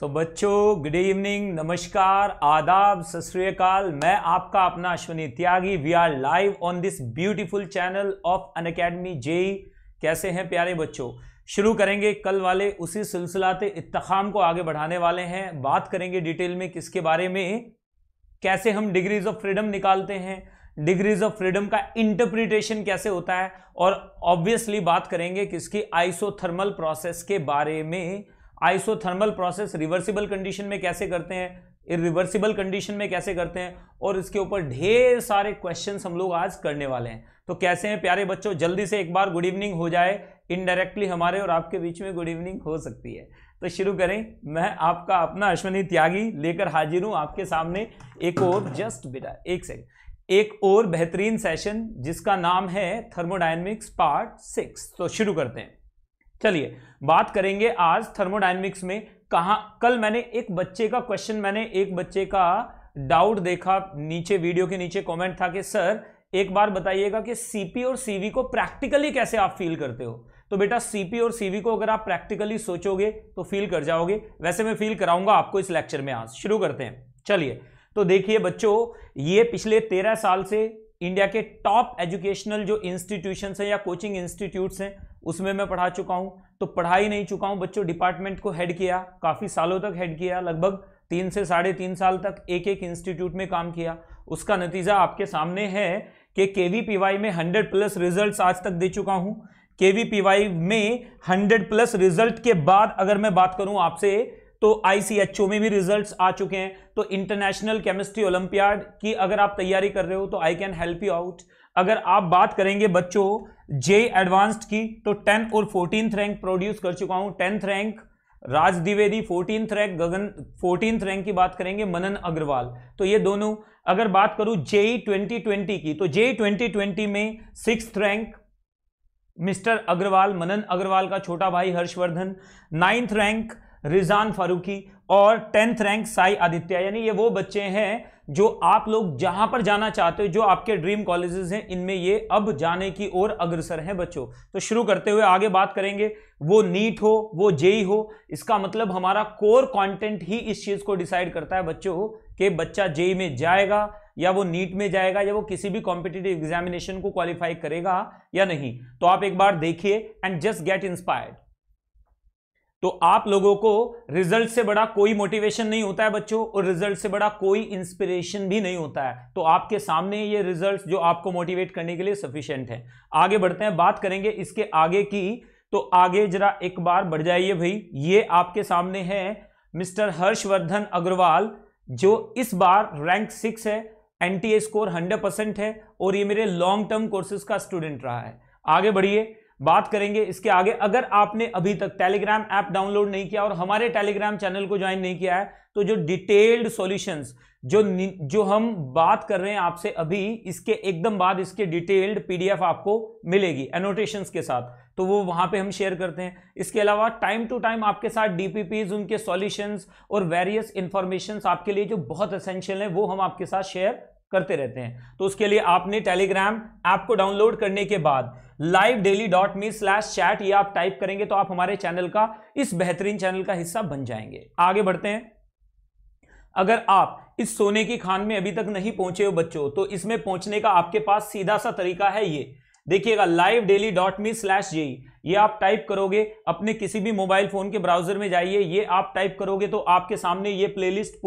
सो बच्चों good evening, नमस्कार, आदाब, सत श्री अकाल। मैं आपका अपना Ashwani Tyagi. We are live on this beautiful channel of Unacademy JEE. कैसे हैं प्यारे बच्चों? शुरू करेंगे कल वाले उसी सिलसिलाते इत्तखाम को आगे बढ़ाने वाले हैं। बात करेंगे डिटेल में किसके बारे में, कैसे हम डिग्रीज ऑफ फ्रीडम निकालते हैं, डिग्रीज ऑफ फ्रीडम का इंटरप्रिटेशन कैसे होता है, और ऑब्वियसली बात करेंगे किसकी, आइसोथर्मल प्रोसेस के बारे में। आइसोथर्मल प्रोसेस रिवर्सिबल कंडीशन में कैसे करते हैं, इरिवर्सिबल कंडीशन में कैसे करते हैं, और इसके ऊपर ढेर सारे क्वेश्चंस हम लोग आज करने वाले हैं। तो कैसे हैं प्यारे बच्चों, जल्दी से एक बार गुड इवनिंग हो जाए, इनडायरेक्टली हमारे और आपके बीच में गुड इवनिंग हो सकती है। तो शुरू करें। मैं आपका अपना अश्वनी त्यागी लेकर हाजिर हूँ आपके सामने एक और जस्ट बेटा एक सेकेंड एक और बेहतरीन सेशन जिसका नाम है थर्मोडायनेमिक्स पार्ट 6। तो शुरू करते हैं। चलिए बात करेंगे आज थर्मोडायनेमिक्स में। कल मैंने एक बच्चे का डाउट देखा, नीचे वीडियो के नीचे कमेंट था कि सर एक बार बताइएगा कि सीपी और सीवी को प्रैक्टिकली कैसे आप फील करते हो। तो बेटा सीपी और सीवी को अगर आप प्रैक्टिकली सोचोगे तो फील कर जाओगे। वैसे मैं फील कराऊंगा आपको इस लेक्चर में। आज शुरू करते हैं। चलिए तो देखिए बच्चों, ये पिछले 13 साल से इंडिया के टॉप एजुकेशनल जो इंस्टीट्यूशंस हैं या कोचिंग इंस्टीट्यूट्स हैं उसमें मैं पढ़ा चुका हूं। तो पढ़ा ही नहीं चुका हूं बच्चों, डिपार्टमेंट को हेड किया, काफ़ी सालों तक हेड किया, लगभग 3 से 3.5 साल तक एक इंस्टीट्यूट में काम किया। उसका नतीजा आपके सामने है कि KVPY में 100+ रिजल्ट आज तक दे चुका हूं। KVPY में 100+ रिजल्ट के बाद अगर मैं बात करूँ आपसे तो ICHO में भी रिजल्ट्स आ चुके हैं। तो इंटरनेशनल केमिस्ट्री ओलंपियाड की अगर आप तैयारी कर रहे हो तो I can help you out. अगर आप बात करेंगे बच्चों जे एडवांस्ड की तो 10 और 14th रैंक प्रोड्यूस कर चुका हूं। 10th rank Raj Dwivedi, 14th rank Gagan, 14th rank की बात करेंगे मनन अग्रवाल। तो ये दोनों। अगर बात करूं JEE 2020 की तो JEE 2020 में 6th rank mister Agarwal, Manan Agarwal का छोटा भाई हर्षवर्धन। 9th रैंक रिजान फारूकी और 10th रैंक साई आदित्य। यानी ये वो बच्चे हैं जो आप लोग जहां पर जाना चाहते हो, जो आपके ड्रीम कॉलेजेस हैं, इनमें ये अब जाने की ओर अग्रसर हैं बच्चों। तो शुरू करते हुए आगे बात करेंगे, वो नीट हो वो जेई हो, इसका मतलब हमारा कोर कंटेंट ही इस चीज़ को डिसाइड करता है बच्चों कि बच्चा जेई में जाएगा या वो नीट में जाएगा या वो किसी भी कॉम्पिटिटिव एग्जामिनेशन को क्वालिफाई करेगा या नहीं। तो आप एक बार देखिए एंड जस्ट गेट इंस्पायर्ड। तो आप लोगों को रिजल्ट से बड़ा कोई मोटिवेशन नहीं होता है बच्चों, और रिजल्ट से बड़ा कोई इंस्पिरेशन भी नहीं होता है। तो आपके सामने ये रिजल्ट्स जो आपको मोटिवेट करने के लिए सफिशिएंट हैं। आगे बढ़ते हैं, बात करेंगे इसके आगे की। तो आगे जरा एक बार बढ़ जाइए भाई। ये आपके सामने है मिस्टर हर्षवर्धन अग्रवाल, जो इस बार रैंक 6 है, NTA स्कोर 100% है, और ये मेरे लॉन्ग टर्म कोर्सेज का स्टूडेंट रहा है। आगे बढ़िए, बात करेंगे इसके आगे। अगर आपने अभी तक टेलीग्राम ऐप डाउनलोड नहीं किया और हमारे टेलीग्राम चैनल को ज्वाइन नहीं किया है तो जो डिटेल्ड सॉल्यूशंस जो हम बात कर रहे हैं आपसे अभी, इसके एकदम बाद इसके डिटेल्ड PDF आपको मिलेगी एनोटेशंस के साथ। तो वो वहां पे हम शेयर करते हैं। इसके अलावा टाइम टू टाइम आपके साथ DPPs, उनके सॉल्यूशंस और वेरियस इंफॉर्मेशन आपके लिए जो बहुत एसेंशियल है वो हम आपके साथ शेयर करते रहते हैं। तो उसके लिए आपने टेलीग्राम ऐप को डाउनलोड करने के बाद livedaily.me/chat ये आप टाइप करेंगे तो आप हमारे चैनल का, इस बेहतरीन चैनल का हिस्सा बन जाएंगे। आगे बढ़ते हैं। अगर आप इस सोने की खान में अभी तक नहीं पहुंचे हो बच्चों तो इसमें पहुंचने का आपके पास सीधा सा तरीका है। ये देखिएगा livedaily.me/JEE ये आप टाइप करोगे, अपने किसी भी मोबाइल फोन के ब्राउजर में जाइए, ये आप टाइप करोगे तो आपके सामने ये प्लेलिस्ट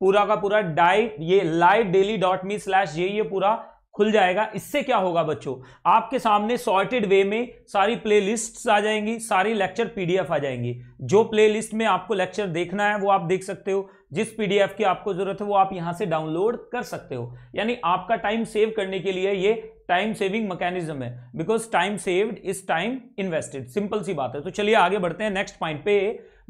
पूरा का पूरा डाइट, ये livedaily.me/JEE ये पूरा खुल जाएगा। इससे क्या होगा बच्चों, आपके सामने सॉर्टेड वे में सारी प्लेलिस्ट्स आ जाएंगी, सारी लेक्चर PDF आ जाएंगी। जो प्लेलिस्ट में आपको लेक्चर देखना है वो आप देख सकते हो, जिस PDF की आपको जरूरत है वो आप यहां से डाउनलोड कर सकते हो। यानी आपका टाइम सेव करने के लिए ये टाइम सेविंग मैकेनिज्म है, because time saved is time invested. Simple सी बात है। तो चलिए आगे बढ़ते हैं। नेक्स्ट पॉइंट पे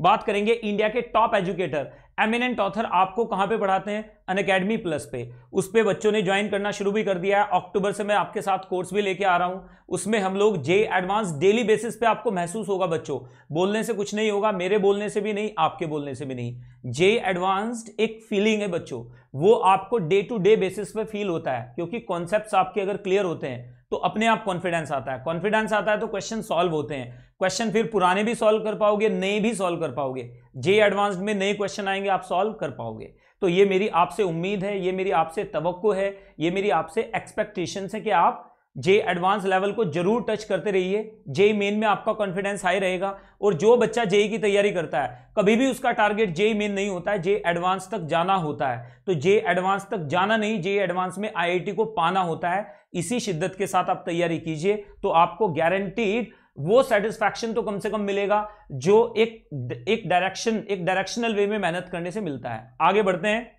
बात करेंगे इंडिया के टॉप एजुकेटर, एमिनेंट ऑथर आपको कहां पे पढ़ाते हैं, Unacademy+ पे। उस पे बच्चों ने ज्वाइन करना शुरू भी कर दिया है। अक्टूबर से मैं आपके साथ कोर्स भी लेके आ रहा हूं। उसमें हम लोग जे एडवांस डेली बेसिस पे, आपको महसूस होगा बच्चों, बोलने से कुछ नहीं होगा, मेरे बोलने से भी नहीं, आपके बोलने से भी नहीं। जे एडवांस्ड एक फीलिंग है बच्चों, वो आपको डे टू डे बेसिस पे फील होता है, क्योंकि कॉन्सेप्ट्स आपके अगर क्लियर होते हैं तो अपने आप कॉन्फिडेंस आता है। कॉन्फिडेंस आता है तो क्वेश्चन सॉल्व होते हैं। क्वेश्चन फिर पुराने भी सॉल्व कर पाओगे, नए भी सॉल्व कर पाओगे। जे एडवांस्ड में नए क्वेश्चन आएंगे, आप सॉल्व कर पाओगे। तो ये मेरी आपसे उम्मीद है, ये मेरी आपसे तवक्को है, ये मेरी आपसे एक्सपेक्टेशन है कि आप जे एडवांस लेवल को जरूर टच करते रहिए। जेई मेन में आपका कॉन्फिडेंस हाई रहेगा। और जो बच्चा जेई की तैयारी करता है कभी भी उसका टारगेट जेई मेन नहीं होता है, जेई एडवांस तक जाना होता है। तो जेई एडवांस तक जाना नहीं, जेई एडवांस में आईआईटी को पाना होता है। इसी शिद्दत के साथ आप तैयारी कीजिए तो आपको गारंटीड वो सेटिस्फैक्शन तो कम से कम मिलेगा जो एक डायरेक्शनल वे में मेहनत करने से मिलता है। आगे बढ़ते हैं।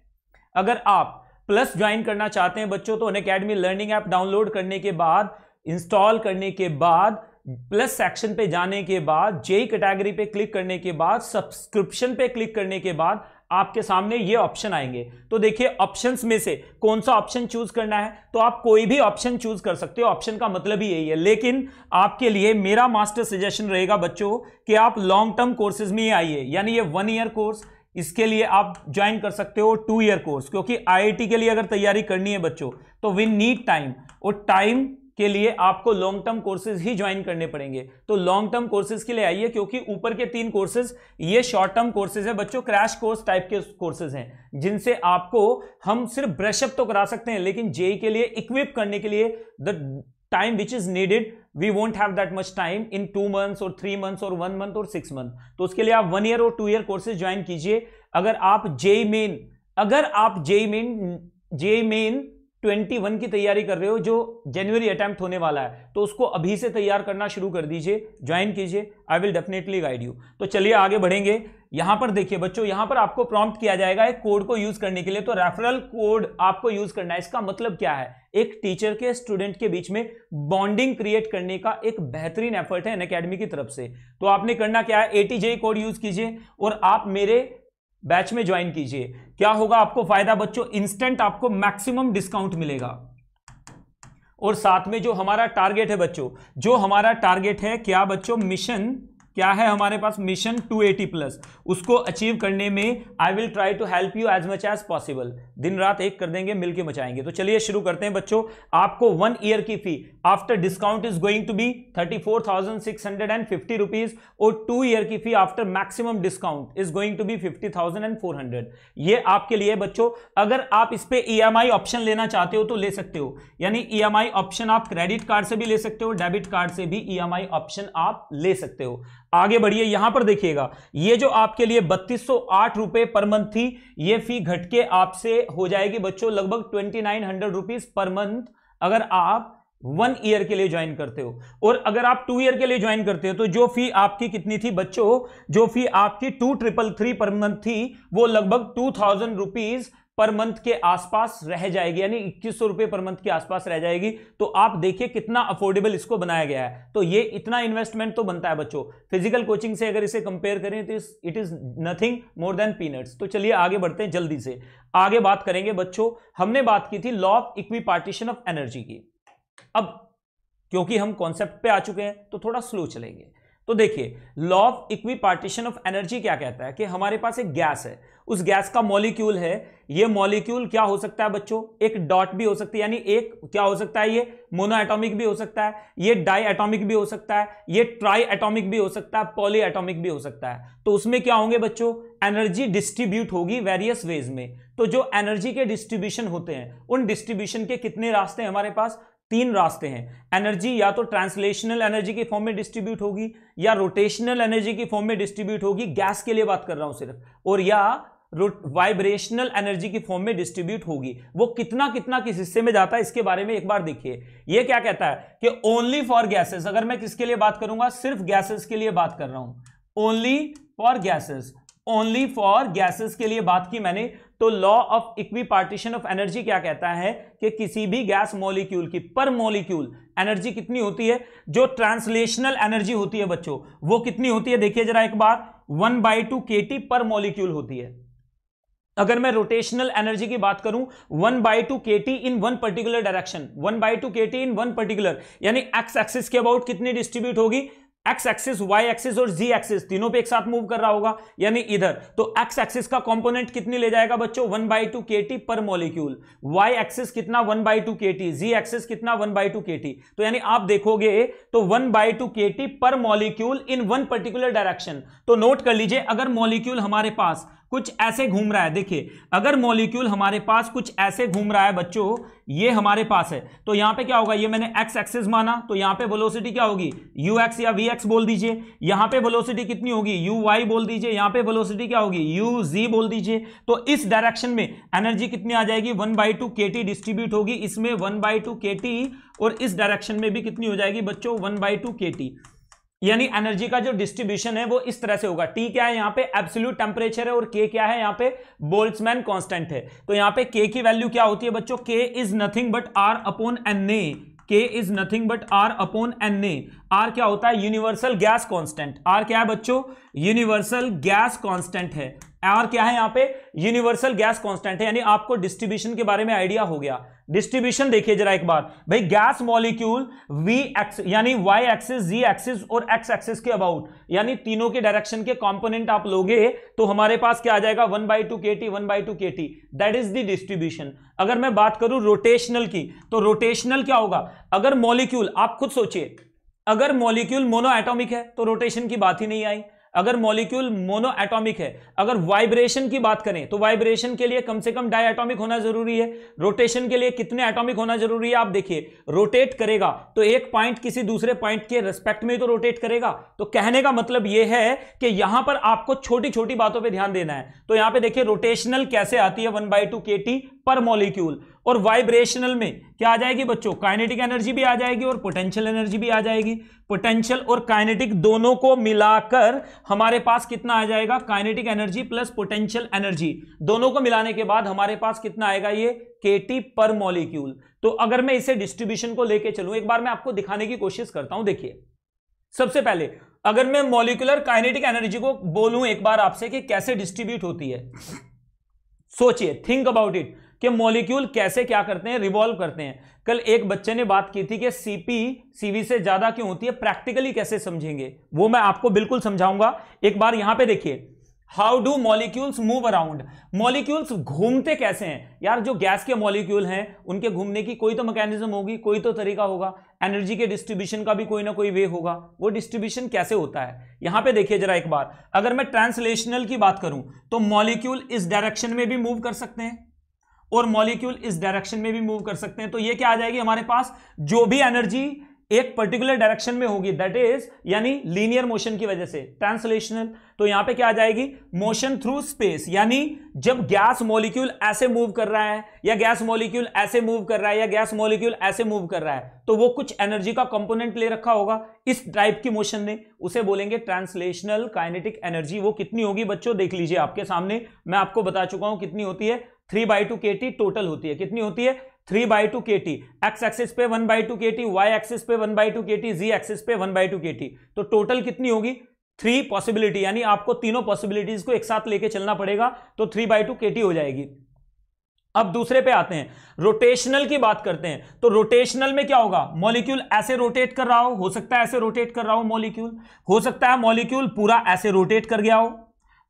अगर आप प्लस ज्वाइन करना चाहते हैं बच्चों, तो अनअकैडमी लर्निंग ऐप डाउनलोड करने के बाद, इंस्टॉल करने के बाद, प्लस सेक्शन पे जाने के बाद, जेई कैटेगरी पे क्लिक करने के बाद, सब्सक्रिप्शन पे क्लिक करने के बाद आपके सामने ये ऑप्शन आएंगे। तो देखिए ऑप्शंस में से कौन सा ऑप्शन चूज करना है, तो आप कोई भी ऑप्शन चूज कर सकते हो। ऑप्शन का मतलब ही यही है। लेकिन आपके लिए मेरा मास्टर सजेशन रहेगा बच्चों कि आप लॉन्ग टर्म कोर्सेज में ही आइए, यानी ये 1 ईयर कोर्स, इसके लिए आप ज्वाइन कर सकते हो 2 ईयर कोर्स। क्योंकि आईआईटी के लिए अगर तैयारी करनी है बच्चों तो वी नीड टाइम, और टाइम के लिए आपको लॉन्ग टर्म कोर्सेज ही ज्वाइन करने पड़ेंगे। तो लॉन्ग टर्म कोर्सेज के लिए आइए, क्योंकि ऊपर के 3 कोर्सेज ये शॉर्ट टर्म कोर्सेज है बच्चों, क्रैश कोर्स टाइप के कोर्सेज हैं, जिनसे आपको हम सिर्फ ब्रशअप तो करा सकते हैं, लेकिन जेई के लिए इक्विप करने के लिए the time which is needed we won't have that much time in 2 months और 3 मंथ्स और 1 मंथ और 6 मंथ। तो उसके लिए आप 1 ईयर और 2 ईयर कोर्सेज ज्वाइन कीजिए। अगर आप जेई मेन 21 की तैयारी कर रहे हो जो जनवरी अटेम्प्ट होने वाला है, तो उसको अभी से तैयार करना शुरू कर दीजिए, ज्वाइन कीजिए। I will definitely guide you. तो चलिए आगे बढ़ेंगे। यहां पर देखिए बच्चों, यहां पर आपको प्रॉम्प्ट किया जाएगा एक कोड को यूज करने के लिए। तो रेफरल कोड आपको यूज करना है। इसका मतलब क्या है? एक टीचर के स्टूडेंट के बीच में बॉन्डिंग क्रिएट करने का एक बेहतरीन एफर्ट है अनअकैडमी की तरफ से। तो आपने करना क्या है, ATJ कोड यूज कीजिए और आप मेरे बैच में ज्वाइन कीजिए। क्या होगा आपको फायदा बच्चों? इंस्टेंट आपको मैक्सिमम डिस्काउंट मिलेगा। और साथ में जो हमारा टारगेट है बच्चों, जो हमारा टारगेट है क्या बच्चों, मिशन क्या है हमारे पास, मिशन 280+, उसको अचीव करने में I will try to help you as much as possible. दिन रात एक कर देंगे, मिलके मचाएंगे। तो चलिए शुरू करते हैं बच्चों। आपको 1 ईयर की fee after discount is going to be 34,650 rupees, और 2 ईयर की fee after maximum discount is going to be 50,400। ये आपके लिए बच्चों। अगर आप इस पर EMI ऑप्शन लेना चाहते हो तो ले सकते हो, यानी EMI ऑप्शन आप क्रेडिट कार्ड से भी ले सकते हो, डेबिट कार्ड से भी EMI ऑप्शन आप ले सकते हो। आगे बढ़िए। यहां पर देखिएगा, ये जो आपके लिए 3208 रुपए पर मंथ थी, ये फी घट के आपसे हो जाएगी बच्चों लगभग 2900 रुपीस पर मंथ, अगर आप 1 ईयर के लिए ज्वाइन करते हो। और अगर आप 2 ईयर के लिए ज्वाइन करते हो तो जो फी आपकी कितनी थी बच्चों, जो फी आपकी 2333 पर मंथ थी, वो लगभग 2000 रुपीज पर मंथ के आसपास रह जाएगी, यानी 2100 रुपए पर मंथ के आसपास रह जाएगी। तो आप देखिए कितना अफोर्डेबल इसको बनाया गया है। तो ये इतना इन्वेस्टमेंट तो बनता है बच्चों। फिजिकल कोचिंग से अगर इसे कंपेयर करें तो it is nothing more than peanuts. तो चलिए आगे बढ़ते हैं जल्दी से। आगे बात करेंगे बच्चों, हमने बात की थी law of equipartition of energy की। अब क्योंकि हम कॉन्सेप्ट पे आ चुके हैं तो थोड़ा स्लो चलेंगे। तो देखिए law of equipartition of energy क्या कहता है कि हमारे पास एक गैस है, उस गैस का मॉलिक्यूल है। ये मॉलिक्यूल क्या हो सकता है बच्चों, एक डॉट भी हो सकती है, यानी एक क्या हो सकता है, ये मोनो एटॉमिक भी हो सकता है, ये डाई एटॉमिक भी हो सकता है, ये ट्राई एटॉमिक भी हो सकता है, पॉली एटॉमिक भी हो सकता है। तो उसमें क्या होंगे बच्चों, एनर्जी डिस्ट्रीब्यूट होगी वेरियस वेज में। तो जो एनर्जी के डिस्ट्रीब्यूशन होते हैं, उन डिस्ट्रीब्यूशन के कितने रास्ते हैं हमारे पास, 3 रास्ते हैं। एनर्जी या तो ट्रांसलेशनल एनर्जी के फॉर्म में डिस्ट्रीब्यूट होगी, या रोटेशनल एनर्जी के फॉर्म में डिस्ट्रीब्यूट होगी, गैस के लिए बात कर रहा हूं सिर्फ, और या वाइब्रेशनल एनर्जी की फॉर्म में डिस्ट्रीब्यूट होगी। वो कितना किस हिस्से में जाता है, इसके बारे में एक बार देखिए। ये क्या कहता है कि ओनली फॉर गैसेस, अगर मैं किसके लिए बात करूंगा, सिर्फ गैसेस के लिए बात कर रहा हूं, ओनली फॉर गैसेस के लिए बात की मैंने। तो law of equipartition of energy क्या कहता है कि किसी भी गैस मॉलिक्यूल की पर मॉलिक्यूल एनर्जी कितनी होती है। जो ट्रांसलेशनल एनर्जी होती है बच्चों, वो कितनी होती है, देखिए जरा एक बार, 1/2 kT पर मॉलिक्यूल होती है। अगर मैं रोटेशनल एनर्जी की बात करूं, 1/2 kT in one particular direction, 1/2 kT in one particular, यानी एक्स एक्सिस के अबाउट कितनी डिस्ट्रीब्यूट होगी, एक्स एक्सिस, वाई एक्सिस और जी एक्सिस तीनों पे एक साथ मूव कर रहा होगा, यानी इधर तो एक्स एक्सिस का कंपोनेंट कितनी ले जाएगा बच्चों 1/2 kT per molecule, Y axis कितना 1/2 kT, जी एक्सिस कितना 1/2 kT। तो यानी आप देखोगे तो 1/2 kT per molecule in one particular direction. तो नोट कर लीजिए, अगर मॉलिक्यूल हमारे पास कुछ ऐसे घूम रहा है, देखिए अगर मॉलिक्यूल हमारे पास कुछ ऐसे घूम रहा है बच्चों, ये हमारे पास है तो यहां पे क्या होगा, ये मैंने एक्स एक्सिस माना तो यहां पे वेलोसिटी क्या होगी ux या vx बोल दीजिए, यहां पे वेलोसिटी कितनी होगी uy बोल दीजिए, यहां पे वेलोसिटी क्या होगी uz बोल दीजिए। तो इस डायरेक्शन में एनर्जी कितनी आ जाएगी 1/2 kT डिस्ट्रीब्यूट होगी, इसमें 1/2 kT और इस डायरेक्शन में भी कितनी हो जाएगी बच्चों 1/2 kT। यानी एनर्जी का जो डिस्ट्रीब्यूशन है वो इस तरह से होगा। टी क्या है यहाँ पे एब्सोल्यूट टेम्परेचर है और के क्या है यहाँ पे बोल्ट्जमैन कांस्टेंट है। तो यहाँ पे के की वैल्यू क्या होती है बच्चों, K is nothing but R upon N A, K is nothing but R upon N A. R क्या होता है यूनिवर्सल गैस कांस्टेंट, आर क्या है बच्चों यूनिवर्सल गैस कांस्टेंट है, आर क्या है यहाँ पे यूनिवर्सल गैस कांस्टेंट है। यानी आपको डिस्ट्रीब्यूशन के बारे में आइडिया हो गया। डिस्ट्रीब्यूशन देखिए जरा एक बार भाई, गैस मॉलिक्यूल वी एक्स यानी वाई एक्सिस, जी एक्सिस और एक्स एक्सिस के अबाउट, यानी तीनों के डायरेक्शन के कंपोनेंट आप लोगे तो हमारे पास क्या आ जाएगा 1/2 kT, 1/2 kT that is the distribution. अगर मैं बात करूं रोटेशनल की तो रोटेशनल क्या होगा, अगर मॉलिक्यूल आप खुद सोचिए, अगर मॉलिक्यूल मोनोएटॉमिक है तो रोटेशन की बात ही नहीं आई। अगर मॉलिक्यूल मोनोएटॉमिक है, अगर वाइब्रेशन की बात करें तो वाइब्रेशन के लिए कम से कम डायएटॉमिक होना जरूरी है। रोटेशन के लिए कितने एटॉमिक होना जरूरी है, आप देखिए रोटेट करेगा तो एक पॉइंट किसी दूसरे पॉइंट के रिस्पेक्ट में तो रोटेट करेगा। तो कहने का मतलब यह है कि यहां पर आपको छोटी छोटी बातों पर ध्यान देना है। तो यहां पर देखिए रोटेशनल कैसे आती है 1/2 kT पर मॉलिक्यूल, और वाइब्रेशनल में क्या आ जाएगी बच्चों काइनेटिक एनर्जी भी आ जाएगी और पोटेंशियल एनर्जी भी आ जाएगी। पोटेंशियल और काइनेटिक दोनों को मिलाकर हमारे पास कितना आ जाएगा, kinetic energy plus potential energy दोनों को मिलाने के बाद हमारे पास कितना आएगा ये kT पर मॉलिक्यूल। तो अगर मैं इसे डिस्ट्रीब्यूशन को लेकर चलूं, एक बार मैं आपको दिखाने की कोशिश करता हूं। देखिए सबसे पहले अगर मैं मॉलिक्यूलर काइनेटिक एनर्जी को बोलूं एक बार आपसे कि कैसे डिस्ट्रीब्यूट होती है, सोचिए थिंक अबाउट इट कि मॉलिक्यूल कैसे क्या करते हैं रिवॉल्व करते हैं। कल एक बच्चे ने बात की थी कि सीपी सीवी से ज्यादा क्यों होती है, प्रैक्टिकली कैसे समझेंगे वो मैं आपको बिल्कुल समझाऊंगा। एक बार यहां पे देखिए how do molecules move around, molecules घूमते कैसे हैं यार। जो गैस के मॉलिक्यूल हैं उनके घूमने की कोई तो मैकेनिज्म होगी, कोई तो तरीका होगा, एनर्जी के डिस्ट्रीब्यूशन का भी कोई ना कोई वे होगा। वो डिस्ट्रीब्यूशन कैसे होता है यहां पे देखिए जरा एक बार। अगर मैं ट्रांसलेशनल की बात करूं तो मॉलिक्यूल इस डायरेक्शन में भी मूव कर सकते हैं और मॉलिक्यूल इस डायरेक्शन में भी मूव कर सकते हैं। तो ये क्या आ जाएगी हमारे पास, जो भी एनर्जी एक पर्टिकुलर डायरेक्शन में होगी दैट इज यानी लीनियर मोशन की वजह से ट्रांसलेशनल। तो यहां पे क्या आ जाएगी मोशन थ्रू स्पेस, यानी जब गैस मॉलिक्यूल ऐसे मूव कर रहा है या गैस मॉलिक्यूल ऐसे मूव कर रहा है या गैस मॉलिक्यूल ऐसे मूव कर रहा है तो वो कुछ एनर्जी का कंपोनेंट ले रखा होगा इस टाइप की मोशन ने, उसे बोलेंगे ट्रांसलेशनल काइनेटिक एनर्जी। वो कितनी होगी बच्चों देख लीजिए आपके सामने, मैं आपको बता चुका हूं कितनी होती है 3/2 kT टोटल होती है। कितनी होती है 3/2 kT, एक्स एक्सिस पे 1/2 kT, वाई एक्सिस पे 1/2 kT, जी एक्सिस पे 1/2 kT। तो टोटल कितनी होगी 3 पॉसिबिलिटी, यानी आपको तीनों पॉसिबिलिटीज को एक साथ लेके चलना पड़ेगा तो 3/2 kT हो जाएगी। अब दूसरे पे आते हैं, रोटेशनल की बात करते हैं तो रोटेशनल में क्या होगा, मॉलिक्यूल ऐसे रोटेट कर रहा हो सकता है ऐसे रोटेट कर रहा हो मॉलिक्यूल, हो सकता है मॉलिक्यूल पूरा ऐसे रोटेट कर गया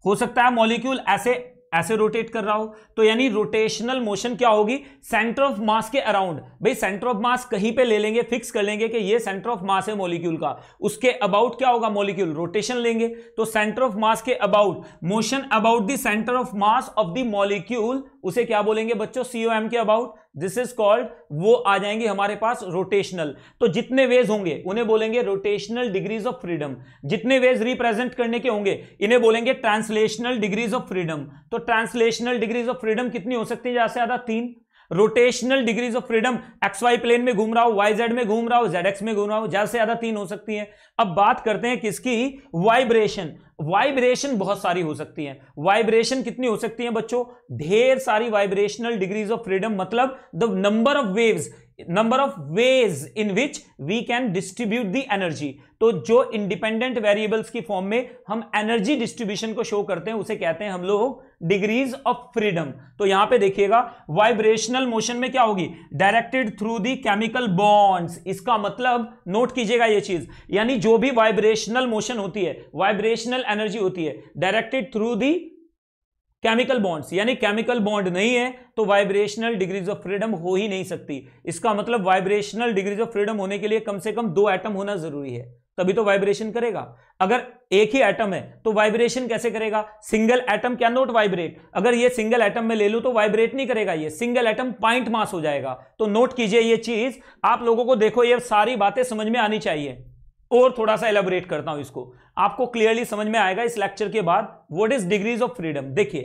हो सकता है मॉलिक्यूल ऐसे ऐसे रोटेट कर रहा हो। तो यानी रोटेशनल मोशन क्या होगी सेंटर ऑफ मास के अराउंड। भाई सेंटर ऑफ मास कहीं पे ले लेंगे, फिक्स कर लेंगे कि ये सेंटर ऑफ मास है मॉलिक्यूल का, उसके अबाउट क्या होगा मॉलिक्यूल रोटेशन लेंगे। तो सेंटर ऑफ मास के about motion about the centre of mass of the molecule, उसे क्या बोलेंगे बच्चों COM के अबाउट, दिस इज कॉल्ड। वो आ जाएंगे हमारे पास रोटेशनल। तो जितने वेज होंगे उन्हें बोलेंगे रोटेशनल डिग्रीज ऑफ फ्रीडम, जितने वेज रिप्रेजेंट करने के होंगे इन्हें बोलेंगे ट्रांसलेशनल डिग्रीज ऑफ फ्रीडम। तो ट्रांसलेशनल डिग्रीज ऑफ फ्रीडम कितनी हो सकती है, ज्यादा से ज्यादा 3। Rotational degrees of freedom XY plane में घूम रहा हो, YZ में घूम रहा हो, ZX में घूम रहा हो, ज्यादा से ज्यादा 3 हो सकती है। अब बात करते हैं किसकी, वाइब्रेशन। वाइब्रेशन बहुत सारी हो सकती है। वाइब्रेशन कितनी हो सकती है बच्चों, ढेर सारी वाइब्रेशनल डिग्रीज ऑफ फ्रीडम, मतलब the number of waves number of ways in which we can distribute the energy. तो जो इंडिपेंडेंट वेरिएबल्स की फॉर्म में हम एनर्जी डिस्ट्रीब्यूशन को शो करते हैं उसे कहते हैं हम लोग डिग्रीज ऑफ फ्रीडम। तो यहां पे देखिएगा वाइब्रेशनल मोशन में क्या होगी, directed through the chemical bonds. इसका मतलब नोट कीजिएगा ये चीज, यानी जो भी वाइब्रेशनल मोशन होती है, वाइब्रेशनल एनर्जी होती है, directed through the chemical bonds, यानी केमिकल बॉन्ड नहीं है तो वाइब्रेशनल डिग्रीज ऑफ फ्रीडम हो ही नहीं सकती। इसका मतलब वाइब्रेशनल डिग्रीज ऑफ फ्रीडम होने के लिए कम से कम 2 एटम होना जरूरी है, तभी तो वाइब्रेशन करेगा। अगर एक ही एटम है तो वाइब्रेशन कैसे करेगा? Single atom can not vibrate. अगर ये सिंगल एटम में ले लूं तो वाइब्रेट नहीं करेगा, ये सिंगल एटम पॉइंट मास हो जाएगा। तो नोट कीजिए ये चीज, आप लोगों को देखो ये सारी बातें समझ में आनी चाहिए। और थोड़ा सा एलेबोरेट करता हूं इसको, आपको क्लियरली समझ में आएगा इस लेक्चर के बाद what is degrees of freedom. देखिए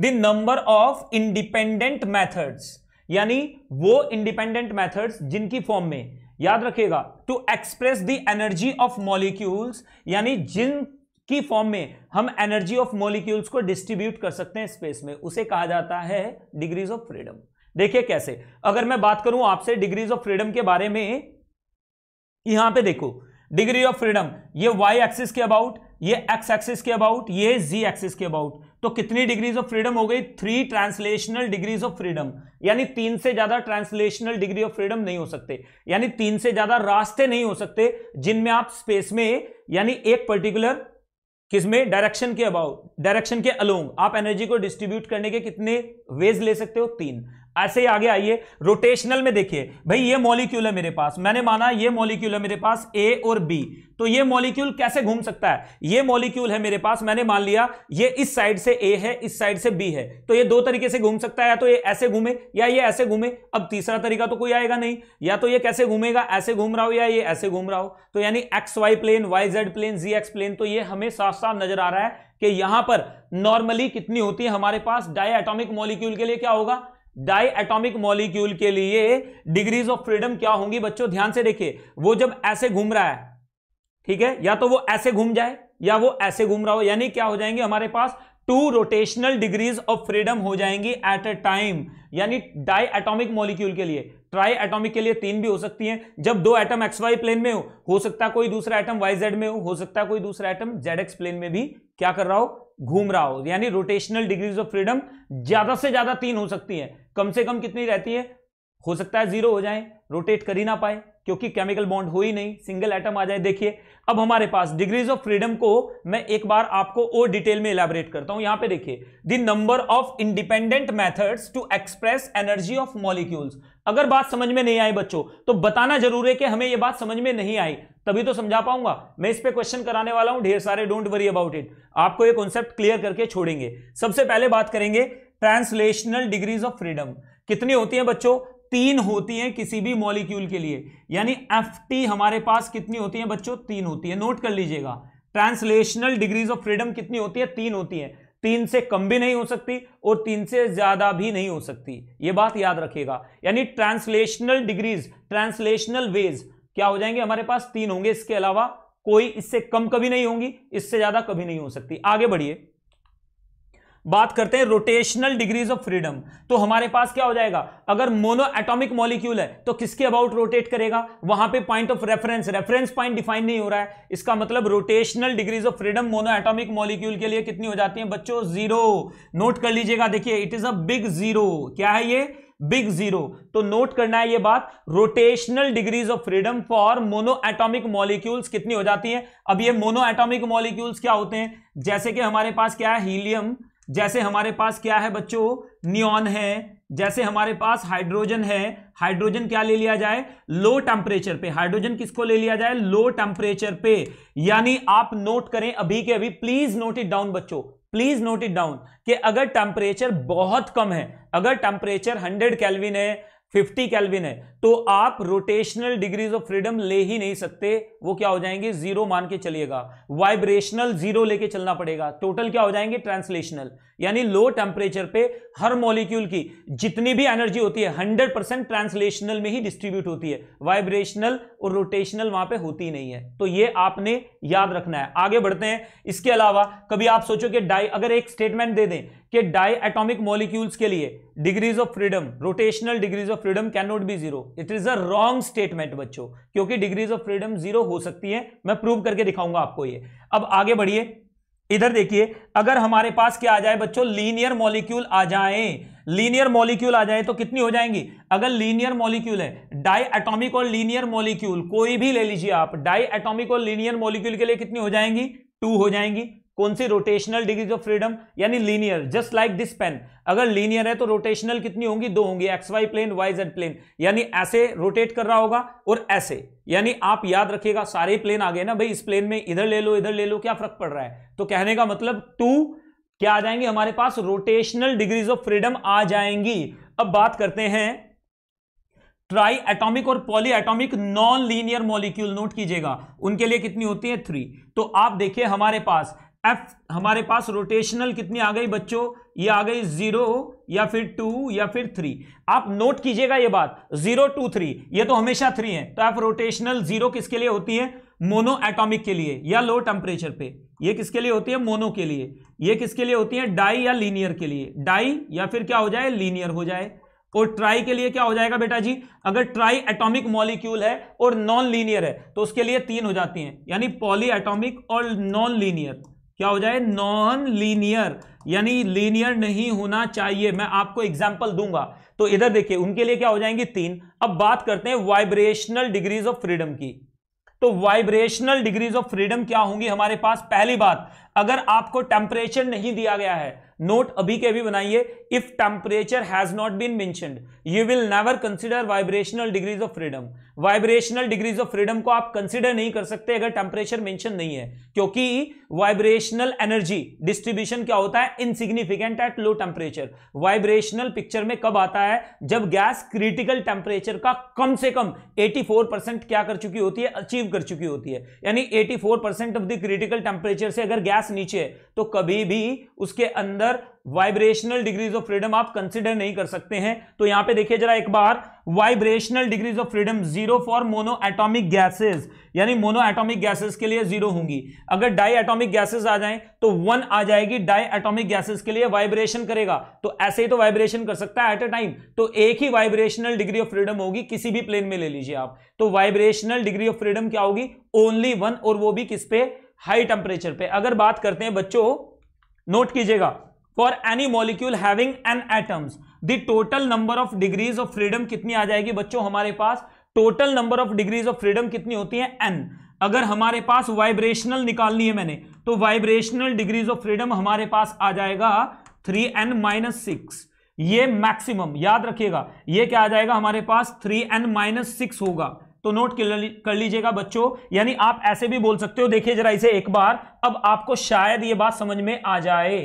the number of independent methods, यानी वो इंडिपेंडेंट मेथड्स जिनकी फॉर्म में, याद रखिएगा, to express the energy of molecules, यानी जिनकी फॉर्म में हम एनर्जी ऑफ मॉलिक्यूल्स को डिस्ट्रीब्यूट कर सकते हैं स्पेस में, उसे कहा जाता है डिग्रीज ऑफ फ्रीडम। देखिए कैसे, अगर मैं बात करूं आपसे डिग्रीज ऑफ फ्रीडम के बारे में, यहां पर देखो डिग्री ऑफ फ्रीडम, ये वाई एक्सिस के अबाउट, ये एक्स एक्सिस के अबाउट, ये जी एक्सिस के अबाउट। तो कितनी डिग्रीज ऑफ फ्रीडम हो गई? 3 ट्रांसलेशनल डिग्रीज ऑफ फ्रीडम, यानी 3 से ज्यादा ट्रांसलेशनल डिग्री ऑफ फ्रीडम नहीं हो सकते, यानी 3 से ज्यादा रास्ते नहीं हो सकते जिनमें आप स्पेस में, यानी एक पर्टिकुलर किसमें, डायरेक्शन के अबाउट, डायरेक्शन के अलोंग आप एनर्जी को डिस्ट्रीब्यूट करने के कितने वेज ले सकते हो? 3। ऐसे ही आगे आइए रोटेशनल में, देखिए भाई ये मॉलिक्यूल है मेरे पास, मैंने माना ये मॉलिक्यूल है मेरे पास ए और बी, तो ये मॉलिक्यूल कैसे घूम सकता है? ये मॉलिक्यूल है मेरे पास, मैंने मान लिया ये इस साइड से ए है, इस साइड से बी है, तो ये 2 तरीके से घूम सकता है, या तो ये ऐसे घूमे या ये ऐसे घूमे। अब तीसरा तरीका तो कोई आएगा नहीं, या तो ये कैसे घूमेगा, ऐसे घूम रहा हो या ये ऐसे घूम रहा हो। तो यानी X Y plane, Y Z plane, Z X plane. तो ये हमें साफ साफ नजर आ रहा है कि यहां पर नॉर्मली कितनी होती है हमारे पास डाई एटॉमिक मॉलिक्यूल के लिए, क्या होगा डाई एटॉमिक मॉलिक्यूल के लिए डिग्रीज ऑफ फ्रीडम क्या होंगी बच्चों? ध्यान से देखिए, वो जब ऐसे घूम रहा है, ठीक है, या तो वो ऐसे घूम जाए या वो ऐसे घूम रहा हो, यानी क्या हो जाएंगे हमारे पास 2 रोटेशनल डिग्रीज ऑफ फ्रीडम हो जाएंगी एट अ टाइम। यानी डाई एटॉमिक मॉलिक्यूल के लिए, ट्राई एटॉमिक के लिए 3 भी हो सकती हैं। जब 2 एटम एक्स वाई प्लेन में हो सकता है कोई दूसरा एटम वाई जेड में हो सकता है कोई दूसरा एटम जेड एक्स प्लेन में भी क्या कर रहा हो, घूम रहा हो। यानी रोटेशनल डिग्रीज ऑफ फ्रीडम ज्यादा से ज्यादा 3 हो सकती है, कम से कम कितनी रहती है? हो सकता है 0 हो जाए, रोटेट कर ही ना पाए, क्योंकि केमिकल बॉन्ड हो ही नहीं, सिंगल एटम आ जाए। देखिए अब हमारे पास डिग्रीज ऑफ फ्रीडम को मैं एक बार आपको और डिटेल में इलैबोरेट करता हूं। यहां पे देखिए the number of independent methods to express energy of molecules. अगर बात समझ में नहीं आई बच्चों तो बताना जरूर है कि हमें यह बात समझ में नहीं आई, तभी तो समझा पाऊंगा। मैं इस पे क्वेश्चन कराने वाला हूं ढेर सारे, डोंट वरी अबाउट इट, आपको ये कॉन्सेप्ट क्लियर करके छोड़ेंगे। सबसे पहले बात करेंगे ट्रांसलेशनल डिग्रीज ऑफ फ्रीडम। कितनी होती है बच्चों? 3 होती हैं किसी भी मॉलिक्यूल के लिए, यानी FT हमारे पास कितनी होती है बच्चों? 3 होती है। नोट कर लीजिएगा, ट्रांसलेशनल डिग्रीज ऑफ फ्रीडम कितनी होती है? 3 होती है, 3 से कम भी नहीं हो सकती और 3 से ज्यादा भी नहीं हो सकती, ये बात याद रखिएगा। यानी ट्रांसलेशनल डिग्रीज, ट्रांसलेशनल वेज क्या हो जाएंगे हमारे पास? 3 होंगे, इसके अलावा कोई इससे कम कभी नहीं होंगी, इससे ज्यादा कभी नहीं हो सकती। आगे बढ़िए, बात करते हैं रोटेशनल डिग्रीज ऑफ फ्रीडम। तो हमारे पास क्या हो जाएगा? अगर मोनो एटॉमिक मॉलिक्यूल है तो किसके अबाउट रोटेट करेगा? वहां पे point of reference, reference point define नहीं हो रहा है। इसका मतलब rotational degrees of freedom monoatomic molecule के लिए कितनी हो जाती है बच्चों? 0। नोट कर लीजिएगा, देखिए इट इज अ बिग 0। क्या है ये? बिग 0। तो नोट करना है ये बात, rotational degrees of freedom for monoatomic molecules कितनी हो जाती है? अब ये मोनो एटॉमिक मॉलिक्यूल्स क्या होते हैं? जैसे कि हमारे पास क्या है, हीलियम, जैसे हमारे पास क्या है बच्चों, नियॉन है, जैसे हमारे पास हाइड्रोजन है। हाइड्रोजन क्या ले लिया जाए? लो टेम्परेचर पे। हाइड्रोजन किसको ले लिया जाए? लो टेम्परेचर पे। यानी आप नोट करें अभी के अभी, प्लीज नोट इट डाउन बच्चों, प्लीज नोट इट डाउन कि अगर टेम्परेचर बहुत कम है, अगर टेम्परेचर 100 केल्विन है, 50 केल्विन है, तो आप रोटेशनल डिग्रीज ऑफ फ्रीडम ले ही नहीं सकते। वो क्या हो जाएंगे? 0 मान के चलिएगा, वाइब्रेशनल 0 लेके चलना पड़ेगा। टोटल क्या हो जाएंगे? ट्रांसलेशनल। यानी लो टेम्परेचर पे हर मॉलिक्यूल की जितनी भी एनर्जी होती है 100% ट्रांसलेशनल में ही डिस्ट्रीब्यूट होती है, वाइब्रेशनल और रोटेशनल वहां पे होती नहीं है। तो ये आपने याद रखना है। आगे बढ़ते हैं। इसके अलावा कभी आप सोचो कि अगर एक स्टेटमेंट दे दें कि डाई एटॉमिक मॉलिक्यूल्स के लिए degrees of freedom, rotational degrees of freedom can not be zero, it is a wrong statement बच्चों, क्योंकि डिग्रीज ऑफ फ्रीडम जीरो हो सकती है। मैं प्रूव करके दिखाऊंगा आपको ये। अब आगे बढ़िए, इधर देखिए, अगर हमारे पास क्या आ जाए बच्चों, लीनियर मॉलिक्यूल आ जाए, लीनियर मॉलिक्यूल आ जाए तो कितनी हो जाएंगी? अगर लीनियर मॉलिक्यूल है, डाई एटॉमिक और लीनियर मॉलिक्यूल कोई भी ले लीजिए आप, डाई एटॉमिक और लीनियर मॉलिक्यूल के लिए कितनी हो जाएंगी? 2 हो जाएंगी। कौन सी? रोटेशनल डिग्रीज ऑफ फ्रीडम, यानी linear, just like this pen. अगर लीनियर है तो रोटेशनल कितनी होंगी? 2 होंगी, XY प्लेन, YZ प्लेन, यानी ऐसे रोटेट कर रहा होगा और ऐसे, यानी आप याद रखिएगा सारे प्लेन आ गए ना भाई, इस प्लेन में इधर ले लो, क्या फर्क पड़ रहा है? तो कहने का मतलब 2 क्या आ जाएंगे हमारे पास? रोटेशनल डिग्रीज ऑफ फ्रीडम आ जाएंगी। अब बात करते हैं ट्राई एटॉमिक और polyatomic non linear molecule, note कीजिएगा, उनके लिए कितनी होती है? 3। तो आप देखिए हमारे पास F, हमारे पास रोटेशनल कितनी आ गई बच्चों? ये आ गई 0 या फिर 2 या फिर 3। आप नोट कीजिएगा ये बात, 0, 2, 3, ये तो हमेशा 3 है। तो F रोटेशनल 0 किसके लिए होती है? मोनो एटॉमिक के लिए या लो टेम्परेचर पे। ये किसके लिए होती है? मोनो के लिए। ये किसके लिए होती है? डाई या लीनियर के लिए, डाई या फिर क्या हो जाए? लीनियर हो जाए। और ट्राई के लिए क्या हो जाएगा बेटा जी? अगर ट्राई एटॉमिक मॉलिक्यूल है और नॉन लीनियर है तो उसके लिए 3 हो जाती हैं, यानी पॉली एटॉमिक और नॉन लीनियर, क्या हो जाए? नॉन लीनियर, यानी लीनियर नहीं होना चाहिए। मैं आपको एग्जाम्पल दूंगा। तो इधर देखिए उनके लिए क्या हो जाएंगी? 3। अब बात करते हैं वाइब्रेशनल डिग्रीज ऑफ फ्रीडम की। तो वाइब्रेशनल डिग्रीज ऑफ फ्रीडम क्या होंगी हमारे पास? पहली बात, अगर आपको टेम्परेचर नहीं दिया गया है, नोट अभी के भी बनाइए, if temperature has not been mentioned you will never consider vibrational degrees of freedom. Vibrational degrees of freedom को आप कंसीडर नहीं कर सकते अगर टेम्परेचर मेंशन नहीं है, क्योंकि वाइब्रेशनल एनर्जी डिस्ट्रीब्यूशन क्या होता है? Insignificant at low temperature. Vibrational picture में कब आता है? जब गैस क्रिटिकल टेम्परेचर का कम से कम 84% क्या कर चुकी होती है? अचीव कर चुकी होती है, यानी 84% ऑफ द क्रिटिकल टेम्परेचर से अगर गैस नीचे है तो कभी भी उसके अंदर वाइब्रेशनल डिग्रीज ऑफ फ्रीडम आप कंसीडर नहीं कर सकते हैं। तो यहां पे देखिए जरा एक बार, vibrational degrees of freedom 0 for monoatomic gases, यानी मोनो एटॉमिक गैसेस के लिए 0 होंगी। अगर डाई एटॉमिक गैसेस आ जाएं तो 1 आ जाएगी। डाई एटॉमिक गैसेस के लिए वाइब्रेशन करेगा, तो ऐसे ही तो वाइब्रेशन कर सकता है एट अ टाइम, तो एक ही वाइब्रेशनल डिग्री ऑफ फ्रीडम होगी, किसी भी प्लेन में ले लीजिए आप। तो वाइब्रेशनल डिग्री ऑफ फ्रीडम क्या होगी? ओनली 1, और वो भी किस पे? हाई टेम्परेचर पे। अगर बात करते हैं बच्चों, नोट कीजिएगा, for any molecule having N atoms the total number of degrees of freedom कितनी आ जाएगी बच्चों? हमारे पास total number of degrees of freedom कितनी होती है? n। अगर हमारे पास वाइब्रेशनल निकालनी है मैंने, तो वाइब्रेशनल डिग्रीज ऑफ फ्रीडम हमारे पास आ जाएगा 3n-6, ये मैक्सिमम, याद रखिएगा। ये क्या आ जाएगा हमारे पास? 3n-6 होगा। तो नोट कर लीजिएगा बच्चों, यानी आप ऐसे भी बोल सकते हो। देखिए जरा इसे एक बार, अब आपको शायद ये बात समझ में आ जाए।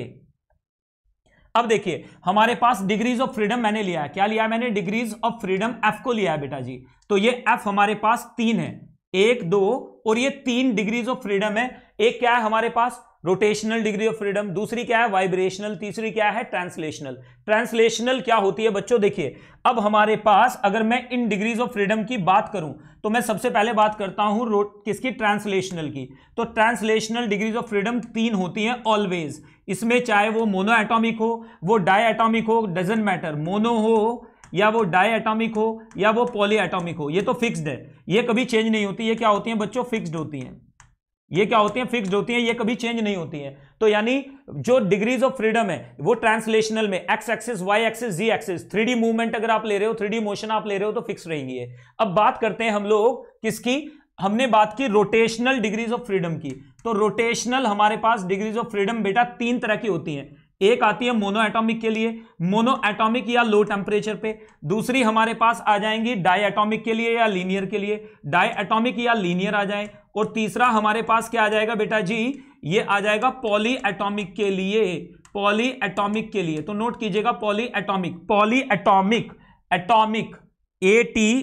अब देखिए हमारे पास डिग्रीज ऑफ फ्रीडम मैंने लिया है, क्या लिया है मैंने? डिग्रीज ऑफ फ्रीडम F को लिया है बेटा जी। तो ये F हमारे पास 3 है, 1, 2, और ये 3 डिग्रीज ऑफ फ्रीडम है। एक क्या है हमारे पास? रोटेशनल डिग्री ऑफ फ्रीडम, दूसरी क्या है? वाइब्रेशनल, तीसरी क्या है? ट्रांसलेशनल। ट्रांसलेशनल क्या होती है बच्चों? देखिए अब हमारे पास, अगर मैं इन डिग्रीज ऑफ फ्रीडम की बात करूं तो मैं सबसे पहले बात करता हूं किसकी? ट्रांसलेशनल की। तो ट्रांसलेशनल डिग्रीज ऑफ फ्रीडम 3 होती हैं ऑलवेज। इसमें चाहे वो मोनो एटॉमिक हो, वो डाई एटॉमिक हो, डजेंट मैटर, मोनो हो या वो डाई एटॉमिक हो या वो पॉली एटॉमिक हो, ये तो फिक्स्ड है, ये कभी चेंज नहीं होती। ये क्या होती हैं बच्चों? फिक्स्ड होती हैं। ये क्या होती हैं? फिक्स्ड होती हैं, ये कभी चेंज नहीं होती हैं। तो यानी जो डिग्रीज ऑफ फ्रीडम है वो ट्रांसलेशनल में X axis, Y axis, Z axis, 3D movement अगर आप ले रहे हो, 3D मोशन आप ले रहे हो तो फिक्स रहेंगी है। अब बात करते हैं हम लोग किसकी? हमने बात की रोटेशनल डिग्रीज ऑफ फ्रीडम की। तो रोटेशनल हमारे पास डिग्रीज ऑफ फ्रीडम बेटा 3 तरह की होती हैं। एक आती है मोनो एटॉमिक के लिए, मोनो एटॉमिक या लो टेम्परेचर पे। दूसरी हमारे पास आ जाएंगी डाई एटॉमिक के लिए या लीनियर के लिए, डाई एटॉमिक या लीनियर आ जाए। और तीसरा हमारे पास क्या आ जाएगा बेटा जी? ये आ जाएगा पॉली एटॉमिक के लिए, पॉली एटॉमिक के लिए। तो नोट कीजिएगा polyatomic, polyatomic, atomic, A T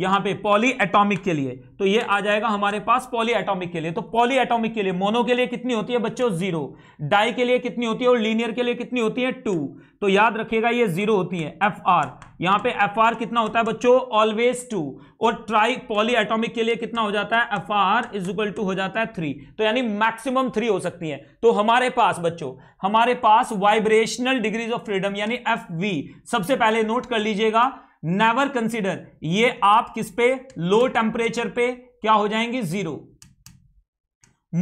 यहाँ पे पॉली एटॉमिक के लिए, तो ये आ जाएगा हमारे पास पॉली एटॉमिक के लिए। तो पॉली एटॉमिक के लिए, मोनो के लिए कितनी होती है बच्चों 0, डाई के लिए कितनी होती है और लीनियर के लिए कितनी होती है 2। तो याद रखिएगा ये 0 होती है। एफ आर, यहाँ पे एफ आर कितना होता है बच्चों ऑलवेज 2, और ट्राई पॉली एटॉमिक के लिए कितना हो जाता है F R is equal to हो जाता है 3। तो यानी मैक्सिमम 3 हो सकती है। तो हमारे पास बच्चों, हमारे पास वाइब्रेशनल डिग्रीज ऑफ फ्रीडम यानी एफ वी, सबसे पहले नोट कर लीजिएगा, नेवर कंसीडर, ये आप किस पे, लो टेम्परेचर पे क्या हो जाएंगी 0,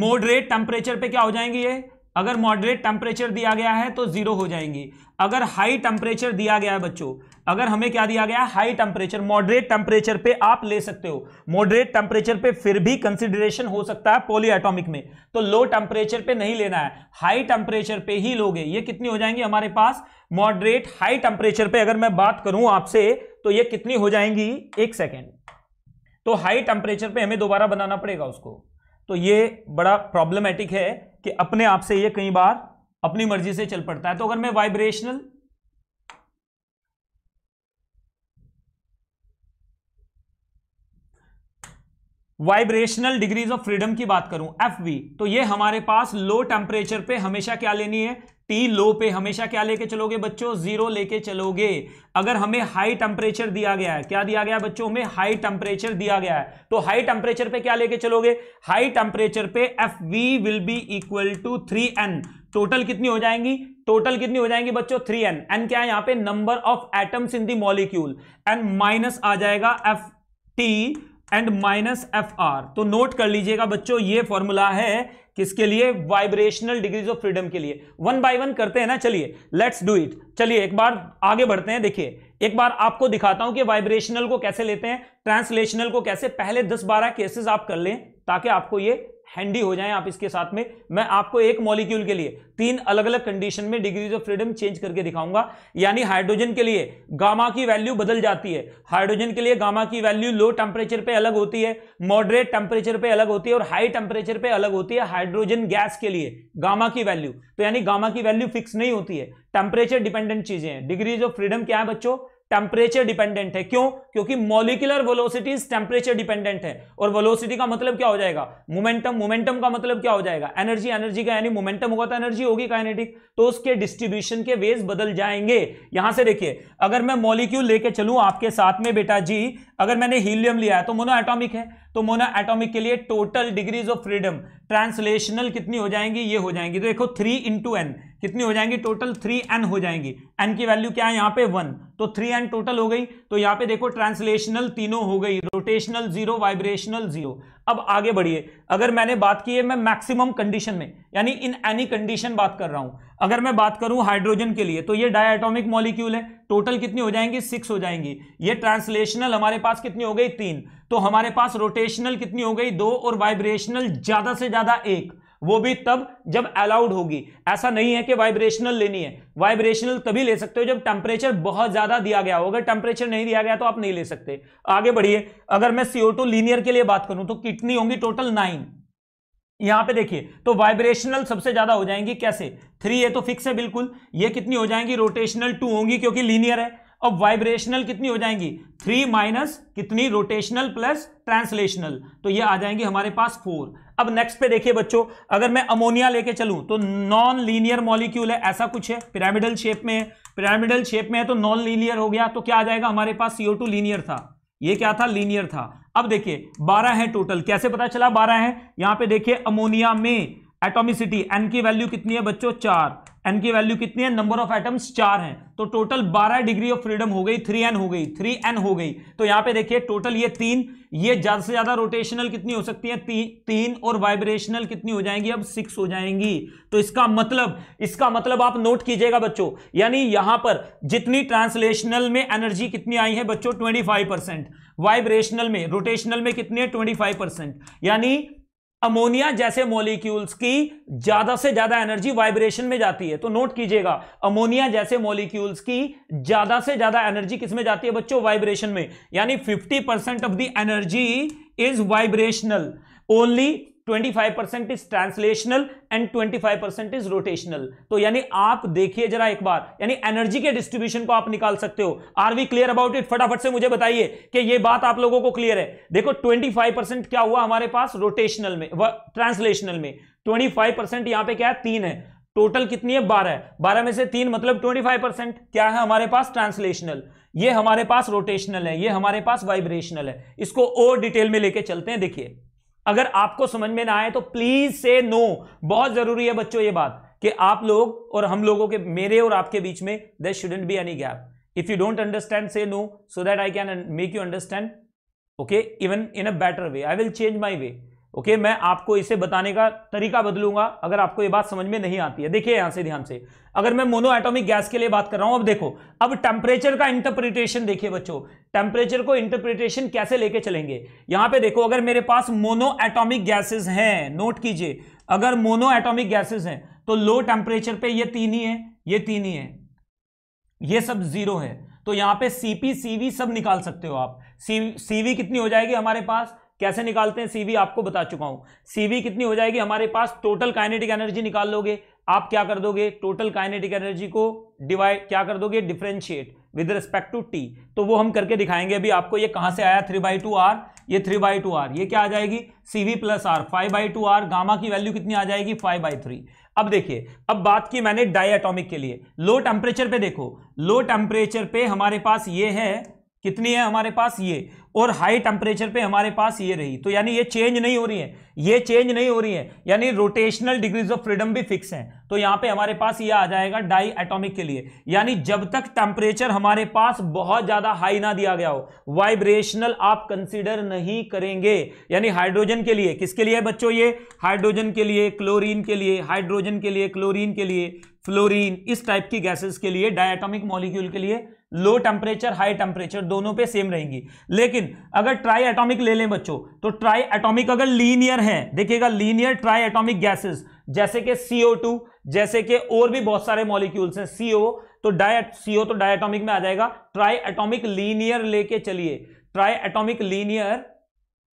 मॉडरेट टेम्परेचर पे क्या हो जाएंगी ये, अगर मॉडरेट टेम्परेचर दिया गया है तो 0 हो जाएंगी। अगर हाई टेम्परेचर दिया गया है बच्चों, अगर हमें क्या दिया गया है हाई टेम्परेचर, मॉडरेट टेम्परेचर पे आप ले सकते हो, मॉडरेट टेम्परेचर पे फिर भी कंसिडरेशन हो सकता है पॉली एटॉमिक में, तो लो टेम्परेचर पे नहीं लेना है, हाई टेम्परेचर पे ही लोगे। ये कितनी हो जाएंगी हमारे पास मॉडरेट हाई टेम्परेचर पे, अगर मैं बात करूं आपसे तो ये कितनी हो जाएंगी, एक सेकेंड, तो हाई टेम्परेचर पे हमें दोबारा बनाना पड़ेगा उसको। तो ये बड़ा प्रॉब्लमेटिक है कि अपने आप से ये कई बार अपनी मर्जी से चल पड़ता है। तो अगर मैं वाइब्रेशनल डिग्रीज ऑफ फ्रीडम की बात करूं एफ वी, तो ये हमारे पास लो टेम्परेचर पे हमेशा क्या लेनी है, टी। लो पे हमेशा क्या लेके चलोगे बच्चों 0 लेके चलोगे। अगर हमें हाई टेम्परेचर दिया गया है, क्या दिया गया है बच्चों में, हाई टेम्परेचर दिया गया है, तो हाई टेम्परेचर पे क्या लेके चलोगे, हाई टेम्परेचर पे F V will be equal to 3n। Total कितनी हो जाएंगी, टोटल कितनी हो जाएंगी बच्चों 3n। n क्या है यहाँ पे, number of atoms in the molecule. n minus आ जाएगा F T and minus F R. तो नोट कर लीजिएगा बच्चों, ये फॉर्मूला है किसके लिए, वाइब्रेशनल डिग्रीज ऑफ फ्रीडम के लिए। वन बाय वन करते हैं ना, चलिए लेट्स डू इट। चलिए एक बार आगे बढ़ते हैं। देखिए एक बार आपको दिखाता हूं कि वाइब्रेशनल को कैसे लेते हैं, ट्रांसलेशनल को कैसे। पहले 10-12 केसेस आप कर लें ताकि आपको ये हैंडी हो जाए। आप इसके साथ में, मैं आपको एक मॉलिक्यूल के लिए 3 अलग अलग कंडीशन में डिग्रीज ऑफ फ्रीडम चेंज करके दिखाऊंगा। यानी हाइड्रोजन के लिए गामा की वैल्यू बदल जाती है, हाइड्रोजन के लिए गामा की वैल्यू लो टेम्परेचर पे अलग होती है, मॉडरेट टेम्परेचर पे अलग होती है और हाई टेम्परेचर पे अलग होती है। हाइड्रोजन गैस के लिए गामा की वैल्यू, तो यानी गामा की वैल्यू फिक्स नहीं होती है, टेम्परेचर डिपेंडेंट चीजें हैं। डिग्रीज ऑफ फ्रीडम क्या है बच्चों, टेम्परेचर डिपेंडेंट है। क्यों, क्योंकि मॉलिक्यूलर वेलोसिटीज टेम्परेचर डिपेंडेंट है। और वेलोसिटी का मतलब क्या हो जाएगा, मोमेंटम, मोमेंटम का मतलब क्या हो जाएगा, एनर्जी, एनर्जी का यानी मोमेंटम होगा तो एनर्जी होगी काइनेटिक। तो उसके डिस्ट्रीब्यूशन के वेज बदल जाएंगे। यहां से देखिए, अगर मैं मॉलिक्यूल लेके चलूं आपके साथ में बेटा जी, अगर मैंने हीलियम लिया है तो मोनो एटॉमिक है, तो मोनो एटॉमिक के लिए total degrees of freedom translational कितनी हो जाएंगी, ये हो जाएंगी। तो देखो 3 into n कितनी हो जाएंगी, टोटल 3n हो जाएंगी। n की वैल्यू क्या है यहाँ पे 1, तो 3n टोटल हो गई। तो यहाँ पे देखो ट्रांसलेशनल तीनों हो गई, रोटेशनल 0, वाइब्रेशनल 0। अब आगे बढ़िए, अगर मैंने बात की है मैं मैक्सिमम कंडीशन में, यानी इन एनी कंडीशन बात कर रहा हूं। अगर मैं बात करूं हाइड्रोजन के लिए, तो ये डायटॉमिक मॉलिक्यूल है, टोटल कितनी हो जाएंगी 6 हो जाएंगी। ये ट्रांसलेशनल हमारे पास कितनी हो गई 3, तो हमारे पास रोटेशनल कितनी हो गई 2 और वाइब्रेशनल ज्यादा से ज्यादा 1, वो भी तब जब अलाउड होगी। ऐसा नहीं है कि वाइब्रेशनल लेनी है, वाइब्रेशनल तभी ले सकते हो जब टेम्परेचर बहुत ज्यादा दिया गया हो, अगर टेम्परेचर नहीं दिया गया तो आप नहीं ले सकते। आगे बढ़िए, अगर मैं CO2 लीनियर के लिए बात करूं तो कितनी होंगी टोटल 9। यहां पे देखिए, तो वाइब्रेशनल सबसे ज्यादा हो जाएंगी, कैसे 3 है तो फिक्स है बिल्कुल, ये कितनी हो जाएंगी रोटेशनल 2 होंगी क्योंकि लीनियर है। अब वाइब्रेशनल कितनी हो जाएंगी 3 माइनस कितनी, रोटेशनल प्लस ट्रांसलेशनल, तो ये आ जाएंगे हमारे पास 4। अब नेक्स्ट पे देखिए बच्चों, अगर मैं अमोनिया लेके चलूं तो नॉन लीनियर मॉलिक्यूल है, ऐसा कुछ है, पिरामिडल शेप में है, पिरामिडल शेप में है तो नॉन लीनियर हो गया। तो क्या आ जाएगा हमारे पास, CO2 लीनियर था, ये क्या था लीनियर था। अब देखिए 12 है टोटल, कैसे पता चला 12 है, यहां पे देखिए अमोनिया में एटॉमिसिटी n की वैल्यू कितनी है बच्चों 4, n की वैल्यू कितनी है, नंबर ऑफ एटम्स 4 हैं, तो टोटल 12 डिग्री ऑफ फ्रीडम हो गई, 3n हो गई, 3n हो गई। तो यहां पे देखिए टोटल ये 3, ये ज्यादा से ज्यादा रोटेशनल कितनी हो सकती है 3 और वाइब्रेशनल कितनी हो जाएंगी अब 6 हो जाएंगी। तो इसका मतलब आप नोट कीजिएगा बच्चों, यानी यहां पर जितनी ट्रांसलेशनल में एनर्जी कितनी आई है बच्चों 25%, वाइब्रेशनल में रोटेशनल में कितनी है 25%, यानी अमोनिया जैसे मॉलिक्यूल्स की ज्यादा से ज्यादा एनर्जी वाइब्रेशन में जाती है। तो नोट कीजिएगा, अमोनिया जैसे मॉलिक्यूल्स की ज्यादा से ज्यादा एनर्जी किसमें जाती है बच्चों, वाइब्रेशन में। यानी 50% of the energy is vibrational, only 25% is translational and 25% is rotational. तो यानी आप देखिए जरा एक बार, यानी एनर्जी के डिस्ट्रीब्यूशन को आप निकाल सकते हो। Are we clear about it? फटाफट से मुझे बताइए कि ये बात आप लोगों को क्लियर है। देखो 25% क्या हुआ हमारे पास रोटेशनल में, ट्रांसलेशनल में 25%, यहां पे क्या है 3 है, टोटल कितनी है 12, 12 में से 3 मतलब 25% क्या है हमारे पास ट्रांसलेशनल, ये हमारे पास रोटेशनल है, ये हमारे पास वाइब्रेशनल है। इसको और डिटेल में लेके चलते हैं। देखिए अगर आपको समझ में ना आए तो प्लीज से नो, बहुत जरूरी है बच्चों ये बात कि आप लोग और हम लोगों के, मेरे और आपके बीच में there shouldn't be any gap. If you don't understand say no so that I can make you understand, okay, even in a better way, I will change my way, okay. मैं आपको इसे बताने का तरीका बदलूंगा अगर आपको ये बात समझ में नहीं आती है। देखिए यहां से ध्यान से, अगर मैं मोनो एटॉमिक गैस के लिए बात कर रहा हूं, अब देखो अब टेम्परेचर का इंटरप्रिटेशन देखिए बच्चों, टेम्परेचर को इंटरप्रिटेशन कैसे लेके चलेंगे। यहां पे देखो अगर मेरे पास मोनो एटॉमिक गैसेज हैं, नोट कीजिए अगर मोनो एटॉमिक गैसेज हैं तो लो टेम्परेचर पे ये 3 ही है, ये 3 ही है, ये सब 0 है। तो यहां पे सीपी सीवी सब निकाल सकते हो आप। सीवी कितनी हो जाएगी हमारे पास, कैसे निकालते हैं सीवी आपको बता चुका हूं, सीवी कितनी हो जाएगी हमारे पास, टोटल काइनेटिक एनर्जी निकाल लोगे आप। क्या कर दोगे, टोटल काइनेटिक एनर्जी को डिवाइड, क्या कर दोगे differentiate with respect to T. तो वो हम करके दिखाएंगे अभी आपको। ये कहां से आया 3/2 r, ये 3/2 r, ये क्या आ जाएगी CV plus R 5/2 r, gamma की वैल्यू कितनी आ जाएगी 5/3। अब देखिए अब बात की मैंने डायटॉमिक के लिए, लो टेम्परेचर पे देखो, लो टेम्परेचर पे हमारे पास ये है, कितनी है हमारे पास ये, और हाई टेम्परेचर पे हमारे पास ये रही। तो यानी ये चेंज नहीं हो रही है, ये चेंज नहीं हो रही है, यानी रोटेशनल डिग्रीज ऑफ फ्रीडम भी फिक्स हैं। तो यहां पे हमारे पास ये आ जाएगा डाई एटॉमिक के लिए, यानी जब तक टेम्परेचर हमारे पास बहुत ज्यादा हाई ना दिया गया हो वाइब्रेशनल आप कंसीडर नहीं करेंगे। यानी हाइड्रोजन के लिए, किसके लिए बच्चों ये, हाइड्रोजन के लिए, क्लोरीन के लिए, हाइड्रोजन के लिए, क्लोरीन के लिए, फ्लोरीन, इस टाइप की गैसेस के लिए, डाई एटॉमिक मॉलिक्यूल के लिए लो टेम्परेचर हाई टेम्परेचर दोनों पे सेम रहेंगी। लेकिन अगर ट्राई एटॉमिक ले लें बच्चों, तो ट्राई एटॉमिक अगर लीनियर है, देखिएगा लीनियर ट्राई एटॉमिक गैसेस जैसे कि CO2, जैसे कि और भी बहुत सारे मॉलिक्यूल्स हैं, CO तो डाई एटॉमिक में आ जाएगा। ट्राई एटॉमिक लीनियर लेके चलिए, try atomic linear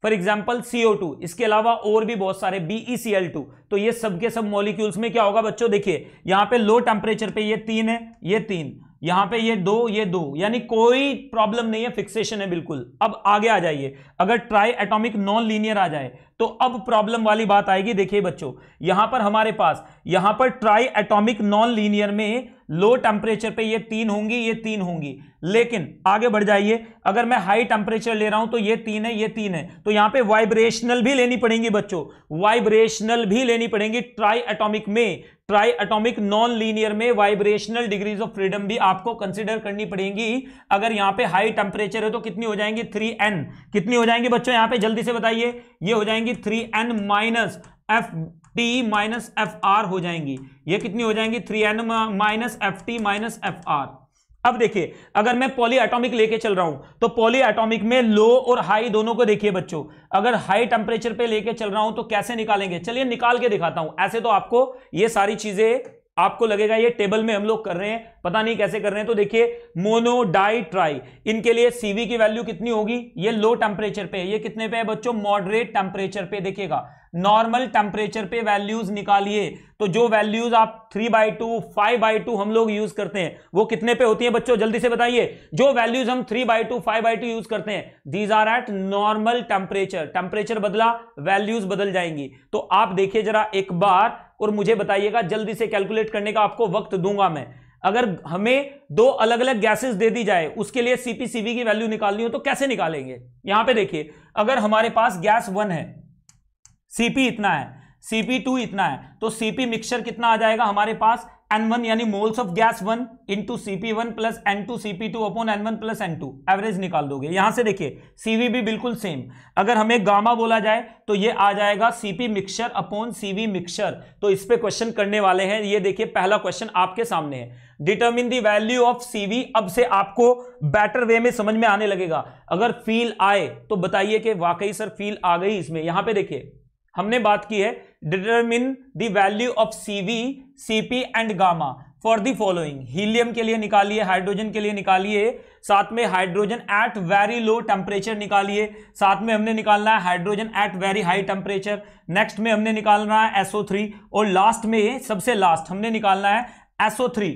for example CO2, इसके अलावा और भी बहुत सारे BeCl2, तो ये सब के सब मॉलिक्यूल्स में क्या होगा बच्चों। देखिए यहां पे लो टेम्परेचर पे ये 3 है, ये 3, यहां पे ये 2, ये 2, यानी कोई प्रॉब्लम नहीं है, फिक्सेशन है बिल्कुल। अब आगे आ जाइए, अगर ट्राई एटॉमिक नॉन लीनियर आ जाए तो अब प्रॉब्लम वाली बात आएगी। देखिए बच्चों यहां पर हमारे पास, यहां पर ट्राई एटॉमिक नॉन लीनियर में लो टेम्परेचर पे ये 3 होंगी, ये 3 होंगी, लेकिन आगे बढ़ जाइए अगर मैं हाई टेम्परेचर ले रहा हूं तो ये 3 है, ये 3 है, तो यहां पे वाइब्रेशनल भी लेनी पड़ेंगी बच्चों, वाइब्रेशनल भी लेनी पड़ेंगी। ट्राई एटॉमिक में, ट्राई एटॉमिक नॉन लीनियर में वाइब्रेशनल डिग्रीज ऑफ फ्रीडम भी आपको कंसीडर करनी पड़ेंगी। अगर यहां पे हाई टेम्परेचर है तो कितनी हो जाएंगी 3n, कितनी हो जाएंगी बच्चों यहां पे जल्दी से बताइए, ये हो जाएंगी 3n minus FT minus FR हो जाएंगी, ये कितनी हो जाएंगी 3n minus FT minus FR। अब देखिए अगर मैं पॉली एटॉमिक लेके चल रहा हूं तो पॉली एटॉमिक में लो और हाई दोनों को देखिए बच्चों, अगर हाई टेम्परेचर पे लेके चल रहा हूं तो कैसे निकालेंगे, चलिए निकाल के दिखाता हूं। ऐसे तो आपको ये सारी चीजें, आपको लगेगा ये टेबल में हम लोग कर रहे हैं, पता नहीं कैसे कर रहे हैं। तो देखिए मोनो डाई ट्राई, इनके लिए सीवी की वैल्यू कितनी होगी, ये लो टेम्परेचर पे, ये कितने पे है बच्चों मॉडरेट टेम्परेचर पे। देखिएगा नॉर्मल टेम्परेचर पे वैल्यूज निकालिए, तो जो वैल्यूज आप 3/2 5/2 हम लोग यूज करते हैं वो कितने पे होती है बच्चों जल्दी से बताइए। जो वैल्यूज हम 3/2 5/2 यूज करते हैं these are at normal temperature, temperature बदला वैल्यूज बदल जाएंगी। तो आप देखिए जरा एक बार और मुझे बताइएगा, जल्दी से कैलकुलेट करने का आपको वक्त दूंगा मैं। अगर हमें 2 अलग अलग गैसेस दे दी जाए उसके लिए CpCv की वैल्यू निकालनी हो तो कैसे निकालेंगे। यहां पे देखिए अगर हमारे पास गैस 1 है, Cp इतना है, Cp2 इतना है, तो Cp मिक्सचर कितना आ जाएगा हमारे पास N1, यानी moles of gas 1 into Cp1 plus N2 Cp2 upon N1 plus N2, average निकाल दोगे। यहां से देखिए Cv भी बिल्कुल सेम, अगर हमें गामा बोला जाए तो ये आ जाएगा Cp mixture upon Cv mixture. तो इस पे क्वेश्चन करने वाले हैं, ये देखिए पहला क्वेश्चन आपके सामने है, determine the value of Cv। अब से आपको बेटर वे में समझ में आने लगेगा। अगर फील आए तो बताइए कि वाकई सर फील आ गई इसमें। यहां पर देखिए हमने बात की है determine the value of Cv, Cp and gamma. For the following, helium के लिए निकालिए, हाइड्रोजन के लिए निकालिए, साथ में hydrogen at very low temperature निकालिए, साथ में हमने निकालना है hydrogen at very high temperature, next में हमने निकालना है SO3 और लास्ट में सबसे लास्ट हमने निकालना है SO3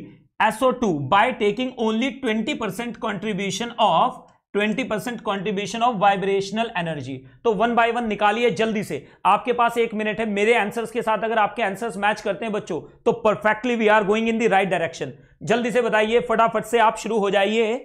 SO2 by taking only 20% contribution of 20% contribution of vibrational energy. तो वन बाय वन निकालिए जल्दी से, आपके पास 1 मिनट है। मेरे आंसर्स के साथ अगर आपके आंसर्स मैच करते हैं बच्चों तो perfectly we are going in the right direction. जल्दी से बताइए, फटाफट से आप शुरू हो जाइए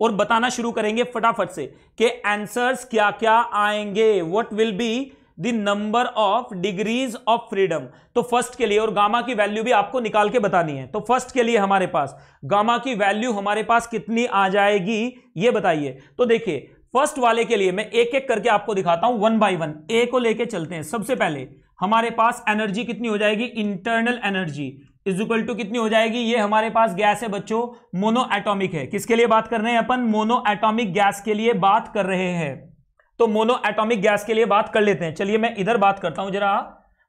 और बताना शुरू करेंगे फटाफट से कि आंसर्स क्या क्या आएंगे, what will be the number of degrees of freedom. तो फर्स्ट के लिए, और गामा की वैल्यू भी आपको निकाल के बतानी है, तो फर्स्ट के लिए हमारे पास गामा की वैल्यू हमारे पास कितनी आ जाएगी ये बताइए। तो देखिए फर्स्ट वाले के लिए मैं एक एक करके आपको दिखाता हूं वन बाय वन। ए को लेके चलते हैं, सबसे पहले हमारे पास एनर्जी कितनी हो जाएगी, internal energy is equal to कितनी हो जाएगी, ये हमारे पास गैस है बच्चों, मोनो एटॉमिक है। किसके लिए बात कर रहे हैं अपन, मोनो एटॉमिक गैस के लिए बात कर रहे हैं, तो मोनो एटॉमिक गैस के लिए बात कर लेते हैं। चलिए मैं इधर बात करता हूं जरा,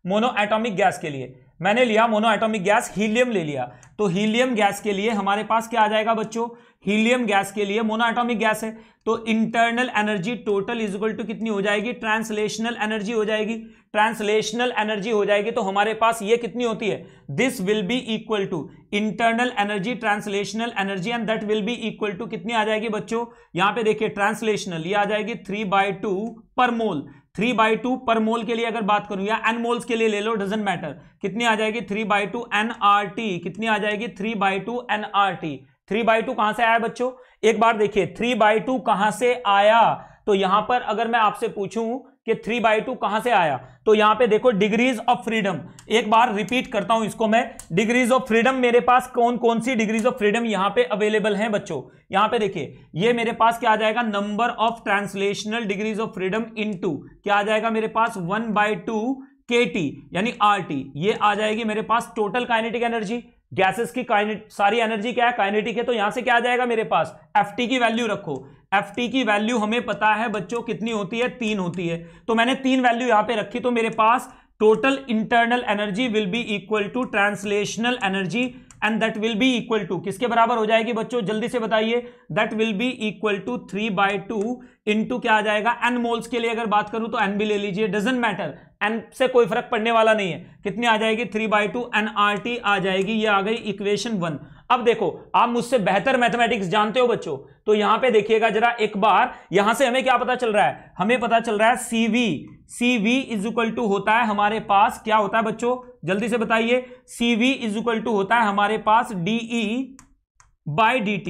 मोनो एटॉमिक गैस के लिए मैंने लिया मोनो एटॉमिक गैस हीलियम ले लिया, तो हीलियम गैस के लिए हमारे पास क्या आ जाएगा बच्चों, हीलियम गैस के लिए मोनो एटॉमिक गैस है तो internal energy total is equal to कितनी हो जाएगी, ट्रांसलेशनल एनर्जी हो जाएगी, ट्रांसलेशनल एनर्जी हो जाएगी। तो हमारे पास ये कितनी होती है, this will be equal to internal energy translational energy and that will be equal to कितनी आ जाएगी बच्चों, यहां पे देखिए ट्रांसलेशनल ये आ जाएगी 3/2 पर मोल, 3/2 पर मोल के लिए अगर बात करूं या एन मोल्स के लिए ले लो डजेंट मैटर, कितनी आ जाएगी 3/2 nRT, कितनी आ जाएगी 3/2 nRT। 3/2 कहां से आया बच्चों, एक बार देखिए 3/2 कहां से आया, तो यहां पर अगर मैं आपसे पूछूं कि 3/2 कहां से आया तो यहां पे देखो डिग्रीज ऑफ फ्रीडम, एक बार रिपीट करता हूं इसको मैं, डिग्रीज ऑफ फ्रीडम मेरे पास कौन कौन सी डिग्रीज ऑफ फ्रीडम यहां पे अवेलेबल हैं बच्चों। यहां पे देखिए ये मेरे पास क्या आ जाएगा, number of translational degrees of freedom into क्या आ जाएगा मेरे पास 1/2 KT यानी RT, ये आ जाएगी मेरे पास टोटल काइनेटिक एनर्जी, गैसेस की सारी एनर्जी क्या है काइनेटिक है, तो यहां से क्या आ जाएगा मेरे पास FT की वैल्यू रखो, FT की वैल्यू हमें पता है बच्चों कितनी होती है, 3 होती है, तो मैंने 3 वैल्यू यहां पे रखी, तो मेरे पास total internal energy will be equal to translational energy and that will be equal to किसके बराबर हो जाएगी बच्चों, जल्दी से बताइए, that will be equal to 3/2 into क्या आ जाएगा, एन मोल्स के लिए अगर बात करूं तो एन भी ले लीजिए डजंट मैटर, एन से कोई फर्क पड़ने वाला नहीं है, कितनी आ जाएगी 3/2 nRT आ जाएगी, ये आ गई इक्वेशन 1। अब देखो आप मुझसे बेहतर मैथमेटिक्स जानते हो बच्चों, तो यहां पे देखिएगा जरा एक बार, यहां से हमें क्या पता चल रहा है, हमें पता चल रहा है CV इज इक्वल टू होता है हमारे पास, क्या होता है बच्चों जल्दी से बताइए, CV इज इक्वल टू होता है हमारे पास DE/DT,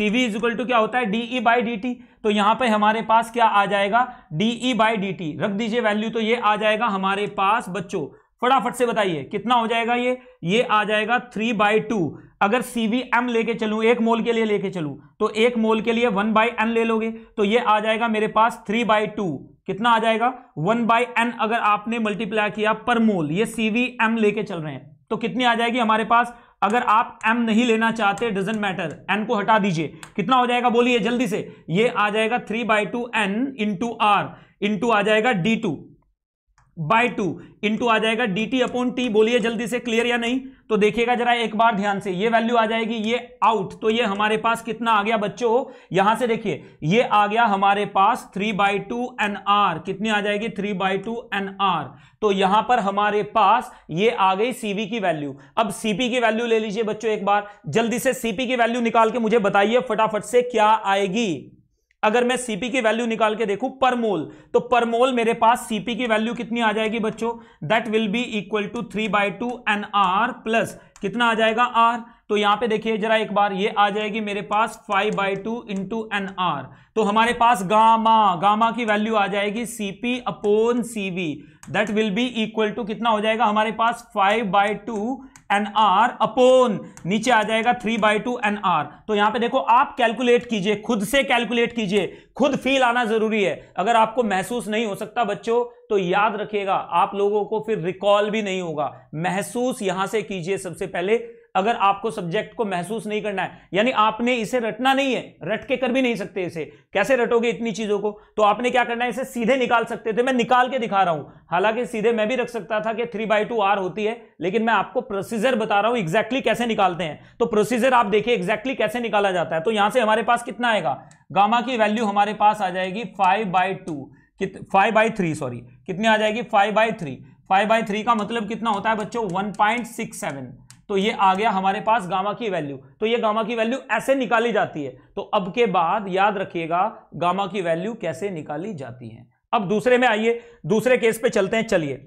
CV is equal to क्या होता है DE/DT, तो यहां पे हमारे पास क्या आ जाएगा DE/DT, रख दीजिए वैल्यू, तो ये आ जाएगा हमारे पास बच्चों, फटाफट से बताइए कितना हो जाएगा, ये आ जाएगा 3/2। अगर CVM लेके चलूं, एक मोल के लिए लेके चलूं, तो एक मोल के लिए 1/n ले लोगे, तो ये आ जाएगा मेरे पास 3/2, कितना आ जाएगा 1/n अगर आपने मल्टीप्लाई किया पर मोल, ये CVM लेके चल रहे हैं तो कितनी आ जाएगी हमारे पास, अगर आप M नहीं लेना चाहते डजंट मैटर, N को हटा दीजिए, कितना हो जाएगा बोलिए जल्दी से, ये आ जाएगा 3/2n इंटू R इंटू आ जाएगा D2/2 इंटू आ जाएगा DT/T, बोलिए जल्दी से, क्लियर या नहीं। तो देखिएगा जरा एक बार ध्यान से, ये वैल्यू आ जाएगी, ये आउट, तो ये हमारे पास कितना आ गया बच्चों, यहां से देखिए ये आ गया हमारे पास 3/2 nR, कितनी आ जाएगी 3/2 nR, तो यहां पर हमारे पास ये आ गई CV की वैल्यू। अब CP की वैल्यू ले लीजिए बच्चों, एक बार जल्दी से CP की वैल्यू निकाल के मुझे बताइए फटाफट से क्या आएगी, अगर मैं CP की वैल्यू निकाल के देखूं पर मोल, तो पर मोल मेरे पास CP की वैल्यू कितनी आ जाएगी बच्चों, that will be equal to 3/2 nR plus कितना आ जाएगा R, तो यहां पे देखिए जरा एक बार ये आ जाएगी मेरे पास 5/2 इंटू nR। तो हमारे पास गामा की वैल्यू आ जाएगी CP/CV that will be equal to कितना हो जाएगा हमारे पास 5/2 nR अपॉन नीचे आ जाएगा 3/2 nR। तो यहां पे देखो आप कैलकुलेट कीजिए, खुद से कैलकुलेट कीजिए, खुद फील आना जरूरी है, अगर आपको महसूस नहीं हो सकता बच्चों तो याद रखिएगा आप लोगों को फिर रिकॉल भी नहीं होगा, महसूस यहां से कीजिए सबसे पहले। अगर आपको सब्जेक्ट को महसूस नहीं करना है, यानी आपने इसे रटना नहीं है, रट के कर भी नहीं सकते इसे, कैसे रटोगे इतनी चीजों को, तो आपने क्या करना है, इसे सीधे निकाल सकते थे, मैं निकाल के दिखा रहा हूं, हालांकि सीधे मैं भी रख सकता था कि 3/2 आर होती है, लेकिन मैं आपको प्रोसीजर बता रहा हूं एग्जैक्टली कैसे निकालते हैं। तो प्रोसीजर आप देखिए एग्जैक्टली कैसे निकाला जाता है। तो यहां से हमारे पास कितना आएगा, गामा की वैल्यू हमारे पास आ जाएगी 5/3 आ जाएगी, 5/3। 5/3 का मतलब कितना होता है बच्चों, 1.67। तो ये आ गया हमारे पास गामा की वैल्यू। तो ये गामा की वैल्यू ऐसे निकाली जाती है। तो अब के बाद याद रखिएगा गामा की वैल्यू कैसे निकाली जाती है। अब दूसरे में आइए, दूसरे केस पे चलते हैं। चलिए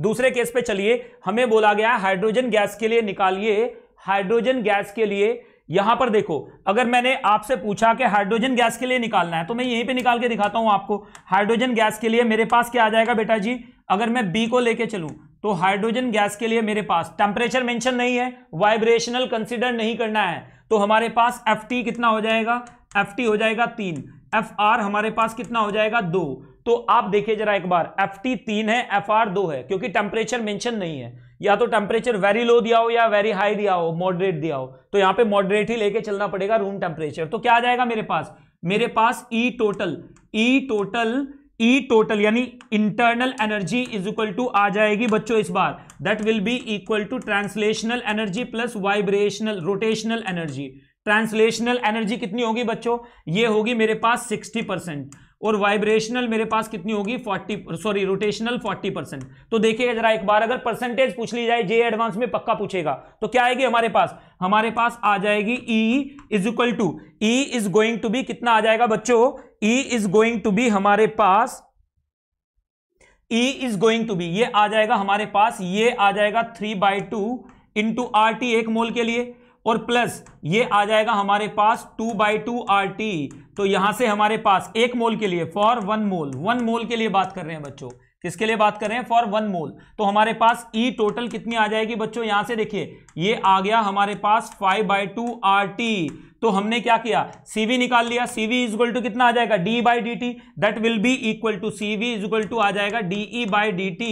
दूसरे केस पे चलिए, हमें बोला गया है हाइड्रोजन गैस के लिए निकालिए। हाइड्रोजन गैस के लिए यहां पर देखो, अगर मैंने आपसे पूछा कि हाइड्रोजन गैस के लिए निकालना है, तो मैं यहीं पे निकाल के दिखाता हूं आपको। हाइड्रोजन गैस के लिए मेरे पास क्या आ जाएगा बेटा जी, अगर मैं बी को लेके चलूं तो हाइड्रोजन गैस के लिए मेरे पास टेम्परेचर मेंशन नहीं है, वाइब्रेशनल कंसीडर नहीं करना है, तो हमारे पास FT कितना हो जाएगा, FT हो जाएगा 3, FR हमारे पास कितना हो जाएगा 2। तो आप देखिए जरा एक बार, FT 3 है, FR 2 है, क्योंकि टेम्परेचर मेंशन नहीं है, या तो टेम्परेचर वेरी लो दिया हो या वेरी हाई दिया हो, मॉडरेट दिया हो, तो यहां पे मॉडरेट ही लेके चलना पड़ेगा रूम टेम्परेचर। तो क्या आ जाएगा मेरे पास, E टोटल यानी internal energy is equal to आ जाएगी बच्चों इस बार, that will be equal to translational energy plus vibrational rotational energy. Translational energy कितनी होगी बच्चों, ये होगी मेरे पास 60%, और वाइब्रेशनल मेरे पास कितनी होगी रोटेशनल 40%। तो देखिएगा जरा एक बार, अगर परसेंटेज पूछ ली जाए, जे एडवांस में पक्का पूछेगा, तो क्या आएगी हमारे पास, आ जाएगी E is going to be कितना आ जाएगा बच्चों, E is going to be हमारे पास, ये आ जाएगा हमारे पास, ये आ जाएगा 3/2 इंटू RT 1 मोल के लिए, और प्लस ये आ जाएगा हमारे पास 2/2 RT। तो यहां से हमारे पास 1 मोल के लिए, फॉर 1 मोल, 1 मोल के लिए बात कर रहे हैं बच्चों, किसके लिए बात कर रहे हैं, फॉर 1 मोल। तो हमारे पास E टोटल कितनी आ जाएगी बच्चों, यहां से देखिए ये आ गया हमारे पास 5/2 RT। तो हमने क्या किया, CV निकाल लिया, CV इज इक्वल टू कितना आ जाएगा D/dt, that will be equal to CV is equal to आ जाएगा DE/dt,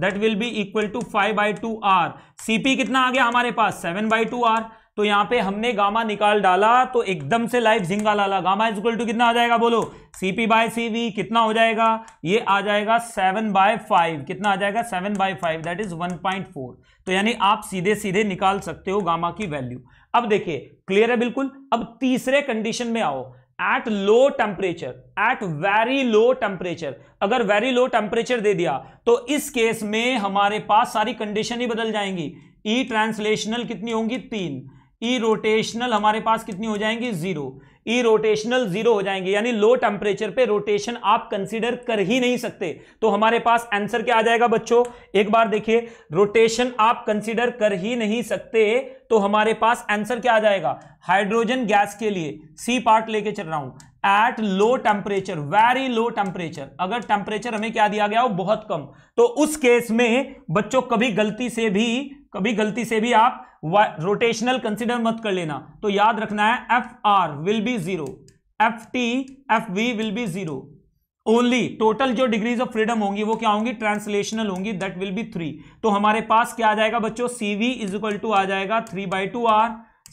that will be equal to 5/2 R। CP कितना आ गया हमारे पास 7/2 R। तो यहां पे हमने गामा निकाल डाला, तो एकदम से लाइव झिंगा लाला, गामा इज इक्वल टू कितना आ जाएगा बोलो, CP/CV कितना हो जाएगा, ये आ जाएगा 7/5, कितना आ जाएगा 7/5, दैट इज 1.4। तो यानी आप सीधे सीधे निकाल सकते हो गामा की वैल्यू। अब देखिए क्लियर है बिल्कुल। अब तीसरे कंडीशन में आओ, at low temperature, at very low temperature, अगर वेरी लो टेम्परेचर दे दिया तो इस केस में हमारे पास सारी कंडीशन ही बदल जाएंगी। E ट्रांसलेशनल कितनी होंगी 3, E रोटेशनल हमारे पास कितनी हो जाएंगी 0, E रोटेशनल 0 हो जाएंगे, यानी लो टेम्परेचर पे रोटेशन आप कंसीडर कर ही नहीं सकते। तो हमारे पास आंसर क्या आ जाएगा बच्चों, एक बार देखिए, रोटेशन आप कंसीडर कर ही नहीं सकते, तो हमारे पास आंसर क्या आ जाएगा, हाइड्रोजन गैस के लिए C पार्ट लेके चल रहा हूं, at low temperature, very low temperature, अगर टेम्परेचर हमें क्या दिया गया हो बहुत कम, तो उस केस में बच्चों कभी गलती से भी आप रोटेशनल कंसीडर मत कर लेना। तो याद रखना है FR will be 0, FT FV will be 0 only. Total जो डिग्रीज ऑफ फ्रीडम होंगी वो क्या होंगी, ट्रांसलेशनल होंगी, दैट विल बी 3। तो हमारे पास क्या आ जाएगा बच्चों, CV इज इक्वल टू आ जाएगा 3/2 R,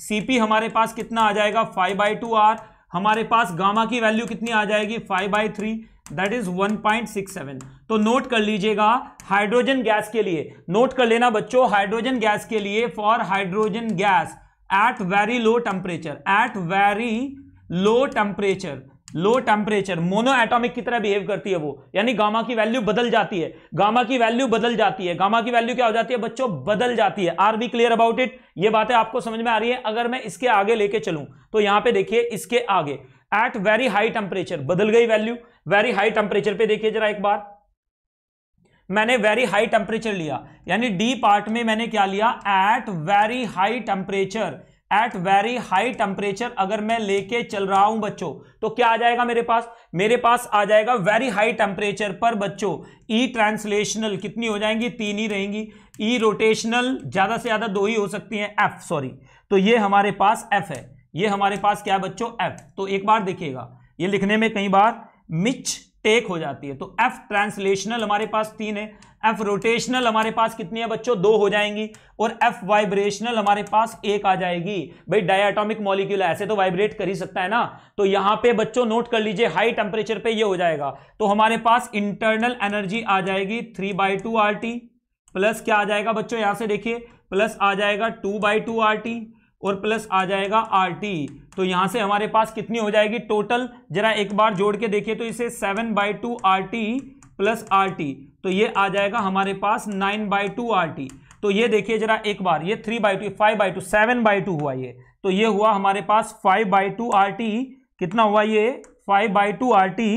CP हमारे पास कितना आ जाएगा 5/2 R, हमारे पास गामा की वैल्यू कितनी आ जाएगी 5/3, दैट इज 1.67। तो नोट कर लीजिएगा हाइड्रोजन गैस के लिए, नोट कर लेना बच्चों, हाइड्रोजन गैस के लिए, for hydrogen gas at very low temperature, at very low temperature, low temperature mono atomic की तरह बिहेव करती है वो, यानी गामा की वैल्यू बदल जाती है, गामा की वैल्यू बदल जाती है, गामा की वैल्यू क्या हो जाती है बच्चों, बदल जाती है। Are be clear about it, ये बातें आपको समझ में आ रही है। अगर मैं इसके आगे लेके चलूं तो यहां पे देखिए, इसके आगे एट वेरी हाई टेम्परेचर बदल गई वैल्यू। वेरी हाई टेम्परेचर पे देखिए जरा एक बार, मैंने वेरी हाई टेम्परेचर लिया, यानी डी पार्ट में मैंने क्या लिया, at very high temperature, at very high temperature अगर मैं लेके चल रहा हूं बच्चों, तो क्या आ जाएगा मेरे पास, आ जाएगा वेरी हाई टेम्परेचर पर बच्चों E ट्रांसलेशनल कितनी हो जाएंगी, 3 ही रहेंगी, E रोटेशनल ज्यादा से ज्यादा 2 ही हो सकती हैं, F सॉरी। तो ये हमारे पास F है, ये हमारे पास क्या है बच्चों, F। तो एक बार देखिएगा, ये लिखने में कई बार मिच टेक हो जाती है। तो एफ ट्रांसलेशनल हमारे पास 3 है, एफ रोटेशनल हमारे पास कितनी है बच्चों 2 हो जाएंगी, और एफ वाइब्रेशनल हमारे पास 1 आ जाएगी। भाई डायटॉमिक मॉलिक्यूल ऐसे तो वाइब्रेट कर ही सकता है ना, तो यहां पे बच्चों नोट कर लीजिए हाई टेम्परेचर पे ये हो जाएगा। तो हमारे पास इंटरनल एनर्जी आ जाएगी 3/2 RT, प्लस क्या आ जाएगा बच्चों यहां से देखिए, प्लस आ जाएगा 2/2 RT और प्लस आ जाएगा RT। तो यहां से हमारे पास कितनी हो जाएगी टोटल, जरा एक बार जोड़ के देखिए तो इसे 7/2 RT प्लस RT, तो ये आ जाएगा हमारे पास 9/2 RT। तो ये देखिए जरा एक बार, ये 3/2, 5/2, 7/2 हुआ ये, तो ये हुआ हमारे पास 5/2 RT। कितना हुआ ये 5/2 RT,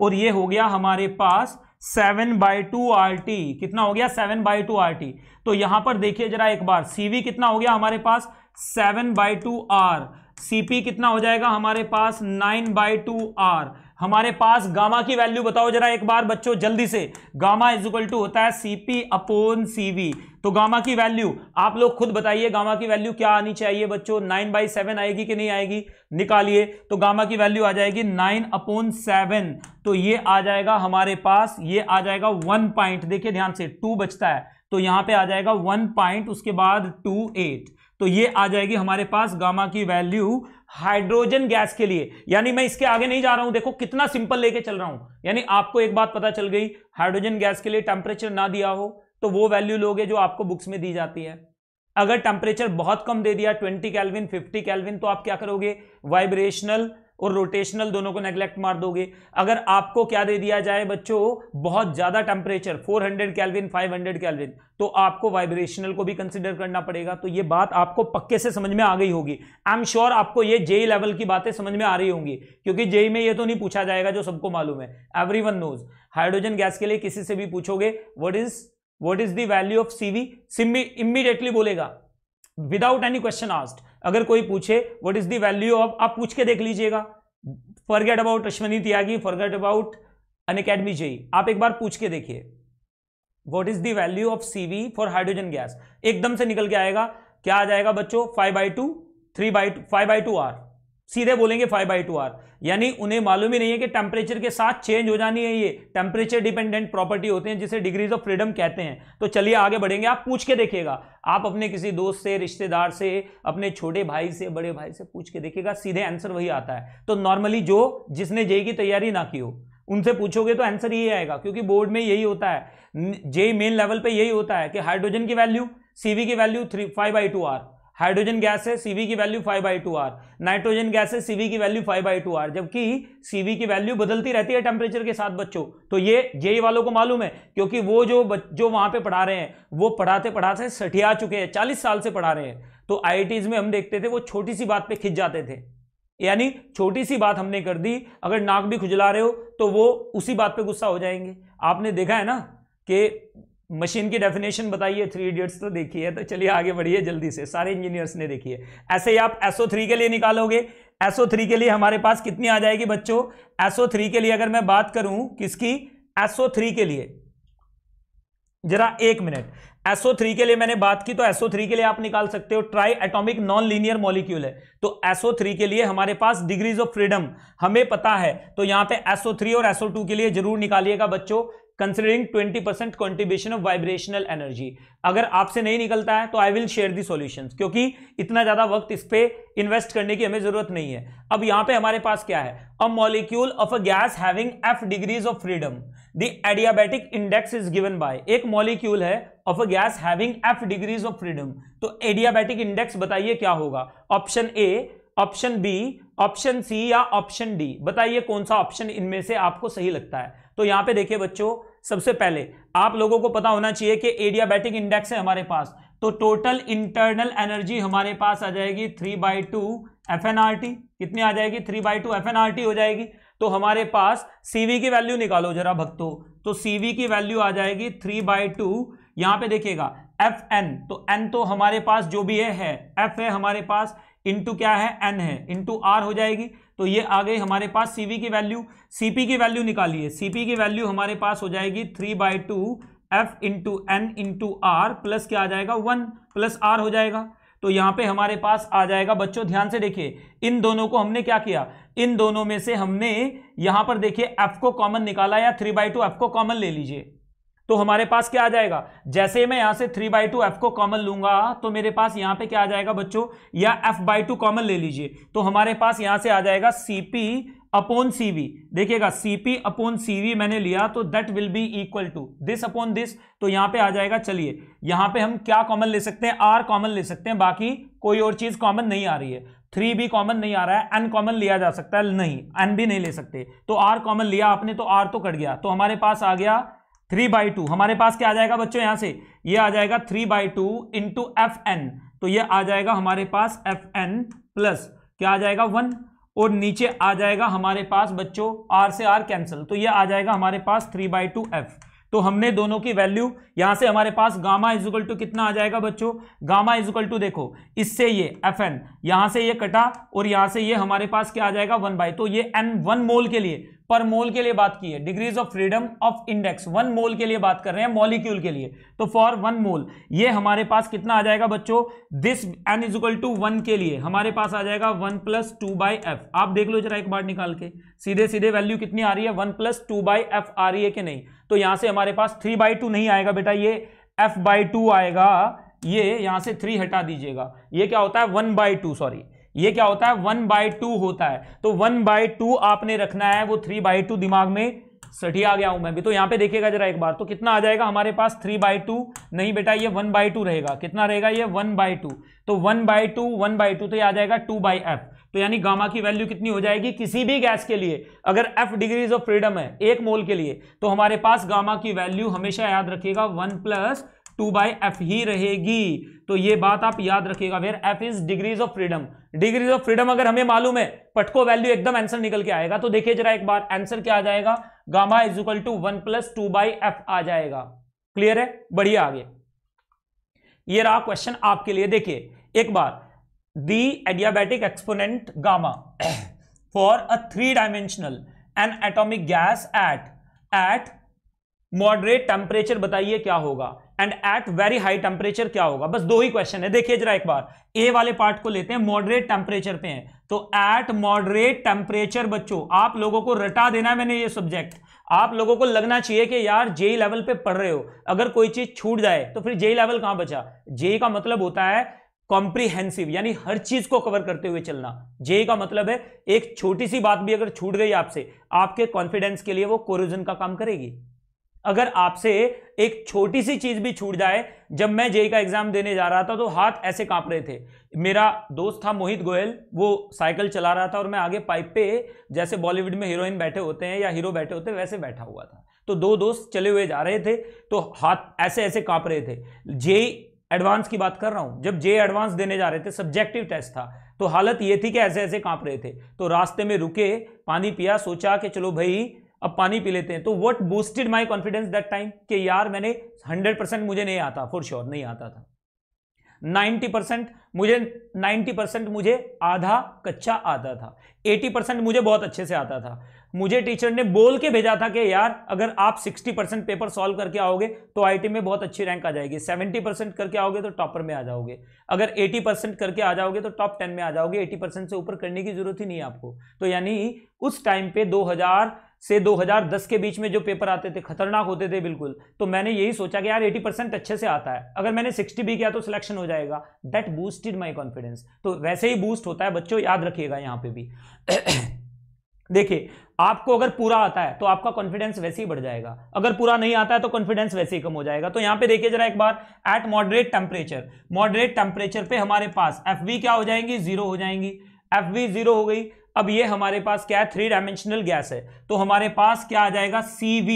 और ये हो गया हमारे पास 7/2 RT। कितना हो गया 7/2 RT। तो यहां पर देखिए जरा एक बार CV कितना हो गया हमारे पास 7/2 R, CP कितना हो जाएगा हमारे पास 9/2 R। हमारे पास गामा की वैल्यू बताओ जरा एक बार बच्चों जल्दी से। गामा इज इक्वल टू होता है CP/CV। तो गामा की वैल्यू आप लोग खुद बताइए, गामा की वैल्यू क्या आनी चाहिए बच्चों, 9/7 आएगी कि नहीं आएगी, निकालिए। तो गामा की वैल्यू आ जाएगी 9/7, तो ये आ जाएगा हमारे पास, ये आ जाएगा 1 पॉइंट। देखिए ध्यान से 2 बचता है तो यहां पे आ जाएगा 1 पॉइंट, उसके बाद 28। तो ये आ जाएगी हमारे पास गामा की वैल्यू हाइड्रोजन गैस के लिए। यानी मैं इसके आगे नहीं जा रहा हूं, देखो कितना सिंपल लेके चल रहा हूं। यानी आपको एक बात पता चल गई, हाइड्रोजन गैस के लिए टेम्परेचर ना दिया हो तो वो वैल्यू लोगे जो आपको बुक्स में दी जाती है। अगर टेम्परेचर बहुत कम दे दिया 20 केल्विन, 50 केल्विन, तो आप क्या करोगे, वाइब्रेशनल और रोटेशनल दोनों को नेग्लेक्ट मार दोगे। अगर आपको क्या दे दिया जाए बच्चों बहुत ज्यादा टेम्परेचर 400 केल्विन, 500 केल्विन, तो आपको वाइब्रेशनल को भी कंसिडर करना पड़ेगा। तो ये बात आपको पक्के से समझ में आ गई होगी। आई एम श्योर आपको ये जेई लेवल की बातें समझ में आ रही होंगी, क्योंकि जेई में ये तो नहीं पूछा जाएगा जो सबको मालूम है, एवरीवन नोज। हाइड्रोजन गैस के लिए किसी से भी पूछोगे what is the value of CV, immediately बोलेगा विदाउट एनी क्वेश्चन आस्क्ड। अगर कोई पूछे what is the value of, आप पूछ के देख लीजिएगा, forget about Ashwani Tyagi, forget about Unacademy JEE, आप एक बार पूछ के देखिए what is the value of CV for hydrogen gas, एकदम से निकल के आएगा। क्या आ जाएगा बच्चों 5/2 R, सीधे बोलेंगे 5/2 R। यानी उन्हें मालूम ही नहीं है कि टेम्परेचर के साथ चेंज हो जानी है। ये टेम्परेचर डिपेंडेंट प्रॉपर्टी होते हैं जिसे डिग्रीज ऑफ फ्रीडम कहते हैं। तो चलिए आगे बढ़ेंगे, आप पूछ के देखिएगा, आप अपने किसी दोस्त से, रिश्तेदार से, अपने छोटे भाई से, बड़े भाई से पूछ के देखिएगा, सीधे आंसर वही आता है। तो नॉर्मली जो जिसने जेई की तैयारी ना की हो उनसे पूछोगे तो आंसर यही आएगा, क्योंकि बोर्ड में यही होता है, जेई मेन लेवल पर यही होता है कि हाइड्रोजन की वैल्यू, CV की वैल्यू 5/2 R, हाइड्रोजन गैस है CV की वैल्यू 5/2 R, नाइट्रोजन गैस है CV की वैल्यू 5/2 R, जबकि CV की वैल्यू बदलती रहती है टेम्परेचर के साथ बच्चों। तो ये जेई वालों को मालूम है, क्योंकि वो जो वहां पे पढ़ा रहे हैं वो पढ़ाते पढ़ाते सठिया चुके हैं, 40 साल से पढ़ा रहे हैं। तो IITs में हम देखते थे वो छोटी सी बात पर खिंच जाते थे, यानी छोटी सी बात हमने कर दी, अगर नाक भी खुजला रहे हो तो वो उसी बात पर गुस्सा हो जाएंगे। आपने देखा है ना कि मशीन की डेफिनेशन बताइए, 3 इडियट्स तो देखी है। तो चलिए आगे बढ़िए जल्दी से, सारे इंजीनियर्स ने देखी है। ऐसे ही आप SO3 के लिए निकालोगे, SO3 के लिए हमारे पास कितनी आ जाएगी बच्चों, SO3 के लिए अगर मैं बात करूं किसकी, SO3 के लिए जरा एक मिनट, SO3 के लिए मैंने बात की तो SO3 के लिए आप निकाल सकते हो, try atomic non linear molecule है। तो SO3 के लिए हमारे पास डिग्रीज ऑफ फ्रीडम हमें पता है, तो यहां पे SO3 और SO2 के लिए जरूर निकालिएगा बच्चों, considering 20% contribution of vibrational energy. अगर आपसे नहीं निकलता है तो I will share the solutions, क्योंकि इतना ज्यादा वक्त इस पे इन्वेस्ट करने की हमें जरूरत नहीं है। अब यहां पे हमारे पास क्या है, a molecule of a gas having F degrees of freedom the adiabatic index is given by, एक मॉलिक्यूल है of a gas having F degrees of freedom, तो एडियाबैटिक इंडेक्स बताइए क्या होगा, option A, option B, option C या option D, बताइए कौन सा ऑप्शन इनमें से आपको सही लगता है। तो यहां पे देखिए बच्चों, सबसे पहले आप लोगों को पता होना चाहिए कि एडियाबैटिक इंडेक्स है हमारे पास, तो टोटल इंटरनल एनर्जी हमारे पास आ जाएगी 3/2 FnRT। कितनी आ जाएगी 3/2 FnRT हो जाएगी। तो हमारे पास CV की वैल्यू निकालो जरा भक्तों, तो CV की वैल्यू आ जाएगी 3/2, यहां पे देखिएगा Fn, तो n तो हमारे पास जो भी है F है हमारे पास, इंटू क्या है n है, इंटू R हो जाएगी। तो ये आ गई हमारे पास CV की वैल्यू। CP की वैल्यू निकालिए, CP की वैल्यू हमारे पास हो जाएगी 3/2 F into N into R, plus क्या आ जाएगा 1 प्लस R हो जाएगा। तो यहाँ पे हमारे पास आ जाएगा। बच्चों ध्यान से देखिए, इन दोनों को हमने क्या किया, इन दोनों में से हमने यहाँ पर देखिए एफ को कॉमन निकाला, या 3/2 एफ को कॉमन ले लीजिए, तो हमारे पास क्या आ जाएगा, जैसे मैं यहाँ से 3/2 एफ को कॉमन लूंगा तो मेरे पास यहाँ पे क्या आ जाएगा बच्चों, या f/2 कॉमन ले लीजिए, तो हमारे पास यहाँ से आ जाएगा CP/CV। देखिएगा CP/CV मैंने लिया तो that will be equal to this upon this, तो यहाँ पे आ जाएगा। चलिए यहाँ पे हम क्या कॉमन ले सकते हैं, R कॉमन ले सकते हैं, बाकी कोई और चीज कॉमन नहीं आ रही है, 3 भी कॉमन नहीं आ रहा है, N कॉमन लिया जा सकता है, नहीं N भी नहीं ले सकते, तो R कॉमन लिया आपने तो R तो कट गया, तो हमारे पास आ गया 3/2। हमारे पास क्या आ जाएगा बच्चों, यहां से ये आ जाएगा 3/2 इंटू FN, तो ये आ जाएगा हमारे पास FN प्लस क्या आ जाएगा 1, और नीचे आ जाएगा हमारे पास बच्चों R से R कैंसिल, तो ये आ जाएगा हमारे पास 3/2 F। तो हमने दोनों की वैल्यू यहां से हमारे पास गामा इजुकल टू कितना आ जाएगा बच्चों, गामा इजुकल टू देखो इससे ये FN यहां से ये कटा और यहां से ये हमारे पास क्या आ जाएगा 1/, तो ये N 1 मोल के लिए, पर मोल के लिए बात की है, degrees of freedom of index 1 mole के लिए बात कर रहे हैं, मॉलिक्यूल के लिए, तो फॉर 1 मोल ये हमारे पास कितना आ जाएगा बच्चों, दिस N इजुकल टू 1 के लिए हमारे पास आ जाएगा 1 + 2/F। आप देख लो जरा एक बार निकाल के, सीधे सीधे वैल्यू कितनी आ रही है 1 + 2/F आ रही है कि नहीं, तो यहां से हमारे पास 3/2 नहीं आएगा बेटा, ये F/2 आएगा, ये यहां से 3 हटा दीजिएगा, ये क्या होता है 1/2, सॉरी ये क्या होता है 1/2 होता है, तो 1/2 आपने रखना है, वो 3/2 दिमाग में सटिया गया हूं मैं भी, तो यहां पे देखिएगा जरा एक बार, तो कितना आ जाएगा हमारे पास 3/2 नहीं बेटा, ये 1/2 रहेगा, कितना रहेगा ये 1/2, तो 1/2 तो ये आ जाएगा 2/F, तो यानी गामा की वैल्यू कितनी हो जाएगी, किसी भी गैस के लिए अगर F डिग्रीज ऑफ फ्रीडम है 1 मोल के लिए, तो हमारे पास गामा की वैल्यू हमेशा याद रखिएगा 1 + 2/F ही रहेगी, तो ये बात आप याद रखिएगा, where F is degrees of freedom. Degrees of freedom अगर हमें मालूम है, पटको वैल्यू एकदम आंसर निकल के आएगा, तो देखिए जरा एक बार आंसर क्या आ जाएगा, gamma is equal to 1 + 2/F आ जाएगा। क्लियर है, बढ़िया। आगे ये रहा क्वेश्चन आपके लिए, देखिए एक बार, the adiabatic exponent gamma for a 3 dimensional N atomic gas at moderate temperature, बताइए क्या होगा, and at very high temperature क्या होगा। बस 2 ही क्वेश्चन है, देखिए जरा एक बार, ए वाले पार्ट को लेते हैं, मॉडरेट टेम्परेचर पे है, तो एट मॉडरेट टेम्परेचर बच्चों आप लोगों को रटा देना है, मैंने ये सब्जेक्ट आप लोगों को लगना चाहिए कि यार जेई लेवल पे पढ़ रहे हो, अगर कोई चीज छूट जाए तो फिर जेई लेवल कहां बचा। जेई का मतलब होता है कॉम्प्रिहेंसिव, यानी हर चीज को कवर करते हुए चलना, जेई का मतलब है एक छोटी सी बात भी अगर छूट गई आपसे, आपके कॉन्फिडेंस के लिए वो कोरोजन का काम करेगी। अगर आपसे एक छोटी सी चीज भी छूट जाए, जब मैं जेई का एग्जाम देने जा रहा था तो हाथ ऐसे कांप रहे थे, मेरा दोस्त था मोहित गोयल, वो साइकिल चला रहा था और मैं आगे पाइप पे, जैसे बॉलीवुड में हीरोइन बैठे होते हैं या हीरो बैठे होते हैं, वैसे बैठा हुआ था, तो 2 दोस्त चले हुए जा रहे थे, तो हाथ ऐसे ऐसे कांप रहे थे। जेई एडवांस की बात कर रहा हूं, जब जेई एडवांस देने जा रहे थे, सब्जेक्टिव टेस्ट था, तो हालत ये थी कि ऐसे ऐसे कांप रहे थे। तो रास्ते में रुके, पानी पिया, सोचा कि चलो भाई अब पानी पी लेते हैं, तो what boosted my confidence that time, कि यार मैंने 100% मुझे नहीं आता, फॉर श्योर नहीं आता था, 90% मुझे आधा कच्चा आता था, 80% मुझे बहुत अच्छे से आता था। मुझे टीचर ने बोल के भेजा था कि यार अगर आप 60% पेपर सॉल्व करके आओगे तो IIT में बहुत अच्छी रैंक आ जाएगी, 70% करके आओगे तो टॉपर में आ जाओगे, अगर 80% करके आ जाओगे तो टॉप 10 में आ जाओगे, 80% से ऊपर करने की जरूरत ही नहीं आपको। तो यानी उस टाइम पे 2000 से 2010 के बीच में जो पेपर आते थे खतरनाक होते थे बिल्कुल, तो मैंने यही सोचा कि यार 80% अच्छे से आता है, अगर मैंने 60 भी किया तो सिलेक्शन हो जाएगा, दैट बूस्टेड माय कॉन्फिडेंस। तो वैसे ही बूस्ट होता है बच्चों, याद रखिएगा यहाँ पे भी देखिए, आपको अगर पूरा आता है तो आपका कॉन्फिडेंस वैसे ही बढ़ जाएगा, अगर पूरा नहीं आता है तो कॉन्फिडेंस वैसे ही कम हो जाएगा। तो यहाँ पे देखिए जरा एक बार, एट मॉडरेट टेम्परेचर पे हमारे पास FV क्या हो जाएंगी, 0 हो जाएंगी, FV 0 हो गई। अब ये हमारे पास क्या है, 3 डायमेंशनल गैस है, तो हमारे पास क्या आ जाएगा CV।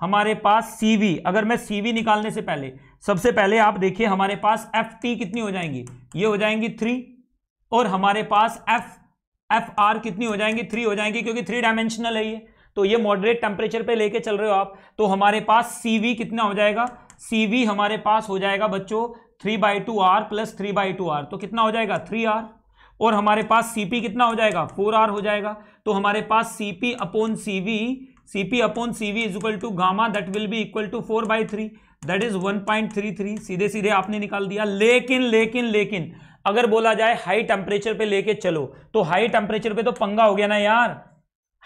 हमारे पास CV, अगर मैं CV निकालने से पहले सबसे पहले आप देखिए हमारे पास FT कितनी हो जाएंगी, ये हो जाएंगी 3, और हमारे पास FR कितनी हो जाएंगी, 3 हो जाएंगी, क्योंकि 3 डायमेंशनल है ये, तो ये मॉडरेट टेम्परेचर पे लेके चल रहे हो आप। तो हमारे पास CV कितना हो जाएगा, CV हमारे पास हो जाएगा बच्चों 3/2R + 3/2R, तो कितना हो जाएगा 3R, और हमारे पास CP कितना हो जाएगा, 4R हो जाएगा। तो हमारे पास CP upon CV is equal to gamma, that will be equal to 4/3, that is 1.33, सीधे सीधे आपने निकाल दिया। लेकिन अगर बोला जाए हाई टेम्परेचर पे लेके चलो, तो हाई टेम्परेचर पे तो पंगा हो गया ना यार।